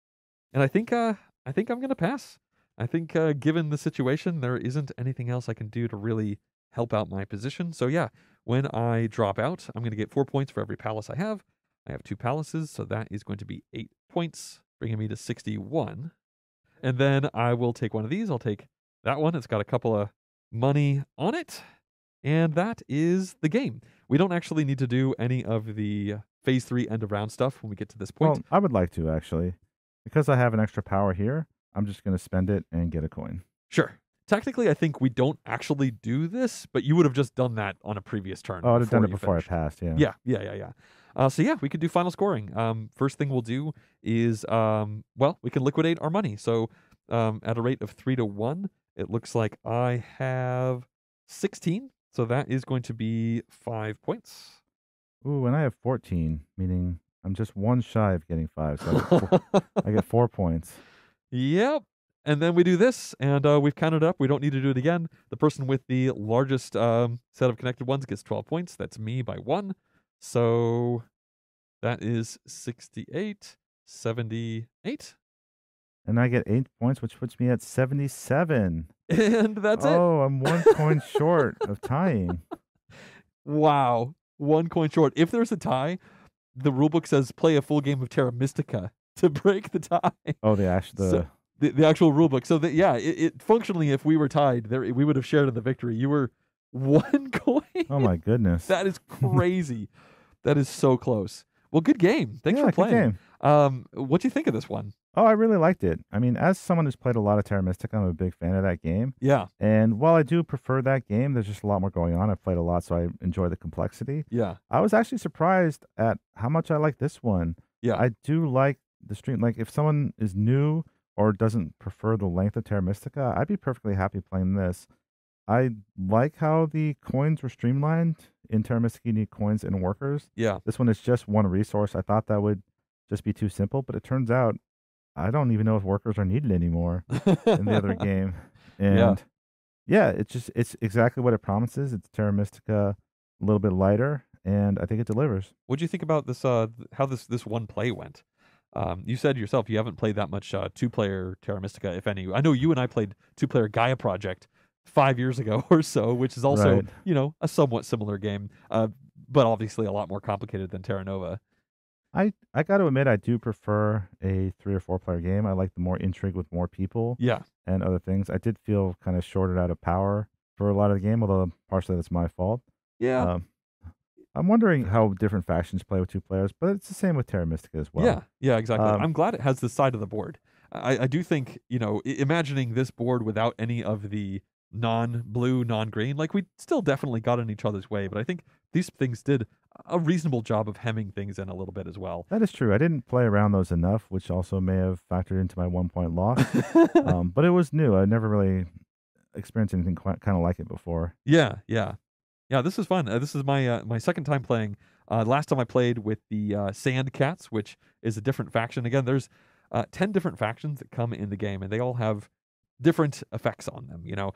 And I think I'm going to pass. I think given the situation, there isn't anything else I can do to really help out my position. So yeah, when I drop out, I'm going to get 4 points for every palace I have. I have 2 palaces, so that is going to be 8 points, bringing me to 61. And then I will take one of these. I'll take that one. It's got a couple of money on it. And that is the game. We don't actually need to do any of the phase 3 end of round stuff when we get to this point. Well, I would like to, actually. Because I have an extra power here, I'm just going to spend it and get a coin. Sure. Technically, I think we don't actually do this, but you would have just done that on a previous turn. Oh, I would have done it before I passed, yeah. Yeah. So yeah, we could do final scoring. First thing we'll do is, well, we can liquidate our money. So at a rate of 3 to 1, it looks like I have 16. So that is going to be 5 points. Ooh, and I have 14, meaning I'm just 1 shy of getting 5. So I get 4 points. Yep. And then we do this, and we've counted up. We don't need to do it again. The person with the largest set of connected ones gets 12 points. That's me by 1. So that is 68, 78. And I get 8 points, which puts me at 77. And that's it. Oh, I'm 1 coin short of tying. Wow. 1 coin short. If there's a tie, the rulebook says play a full game of Terra Mystica to break the tie. Oh, the the actual rule book. So that, yeah, it functionally, if we were tied, we would have shared in the victory. You were one coin. Oh my goodness, that is crazy. That is so close. Well, good game. Thanks for playing. Good game. What do you think of this one? Oh, I really liked it. I mean, as someone who's played a lot of Terra Mystica, I'm a big fan of that game. Yeah. And while I do prefer that game, there's just a lot more going on. I've played a lot, so I enjoy the complexity. Yeah. I was actually surprised at how much I like this one. Yeah. I do like the stream. Like, if someone is new or doesn't prefer the length of Terra Mystica, I'd be perfectly happy playing this. I like how the coins were streamlined. In Terra Mystica, you need coins and workers. Yeah. This one is just one resource. I thought that would just be too simple, but it turns out I don't even know if workers are needed anymore in the other game. And yeah, it's exactly what it promises. It's Terra Mystica, a little bit lighter, and I think it delivers. What do you think about this? How this one play went? You said yourself you haven't played that much two-player Terra Mystica, if any. I know you and I played two-player Gaia Project 5 years ago or so, which is also you know, a somewhat similar game, but obviously a lot more complicated than Terra Nova. I got to admit, I do prefer a 3- or 4-player game. I like the more intrigue with more people and other things. I did feel kind of shorted out of power for a lot of the game, although partially that's my fault. Yeah. I'm wondering how different factions play with 2 players, but it's the same with Terra Mystica as well. Yeah, yeah, exactly. I'm glad it has this side of the board. I do think, you know, imagining this board without any of the non-blue, non-green, like we still definitely got in each other's way, but I think these things did a reasonable job of hemming things in a little bit as well. That is true. I didn't play around those enough, which also may have factored into my 1-point loss. But it was new. I never really experienced anything quite kind of like it before. Yeah, yeah. Yeah, this is fun. This is my my second time playing. Last time I played with the Sand Cats, which is a different faction. Again, there's 10 different factions that come in the game, and they all have different effects on them. You know,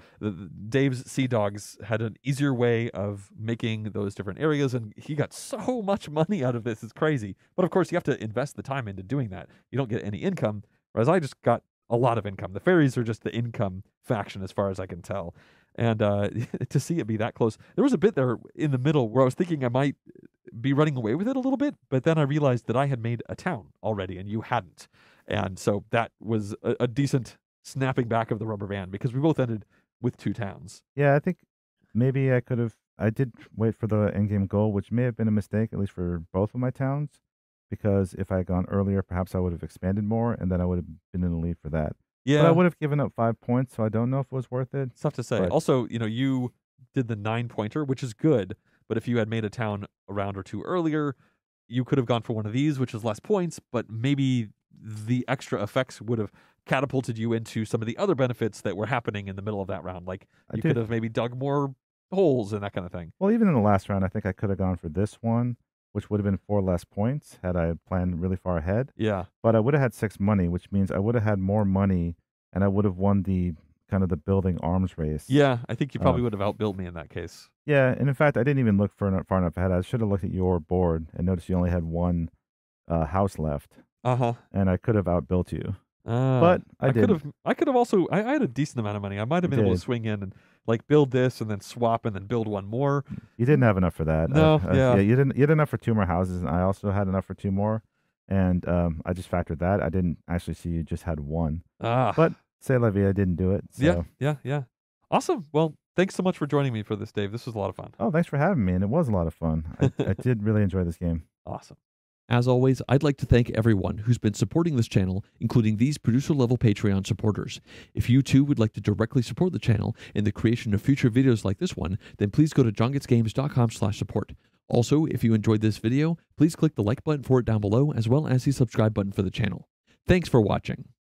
Dave's Sea Dogs had an easier way of making those different areas, and he got so much money out of this. It's crazy. But of course, you have to invest the time into doing that. You don't get any income, whereas I just got a lot of income. The fairies are just the income faction, as far as I can tell. And to see it be that close, there was a bit there in the middle where I was thinking I might be running away with it a little bit, but then I realized that I had made a town already, and you hadn't. And so that was a decent snapping back of the rubber band, because we both ended with 2 towns. Yeah, I think maybe I could have... I did wait for the endgame goal, which may have been a mistake, at least for both of my towns, because if I had gone earlier, perhaps I would have expanded more, and then I would have been in the lead for that. Yeah. But I would have given up 5 points, so I don't know if it was worth it. It's tough to say. But also, you know, you did the 9-pointer, which is good, but if you had made a town a round or two earlier, you could have gone for one of these, which is less points, but maybe the extra effects would have catapulted you into some of the other benefits that were happening in the middle of that round. Like, you could have maybe dug more holes and that kind of thing. Well, even in the last round, I think I could have gone for this one, which would have been 4 less points had I planned really far ahead. Yeah. But I would have had 6 money, which means I would have had more money, and I would have won the kind of the building arms race. Yeah, I think you probably would have outbuilt me in that case. Yeah, and in fact, I didn't even look far enough ahead. I should have looked at your board and noticed you only had one house left. Uh-huh. And I could have outbuilt you. But I did. I had a decent amount of money. I might have been able to swing in and like build this and then swap and then build one more. You didn't have enough for that. No, yeah, you had enough for 2 more houses, and I also had enough for 2 more. And I just factored that. I didn't actually see you just had 1. But c'est la vie, I didn't do it. So. Yeah, yeah, yeah. Awesome. Well, thanks so much for joining me for this, Dave. This was a lot of fun. Oh, thanks for having me, and it was a lot of fun. I did really enjoy this game. Awesome. As always, I'd like to thank everyone who's been supporting this channel, including these producer-level Patreon supporters. If you too would like to directly support the channel and the creation of future videos like this one, then please go to jongetsgames.com/support. Also, if you enjoyed this video, please click the like button for it down below, as well as the subscribe button for the channel. Thanks for watching.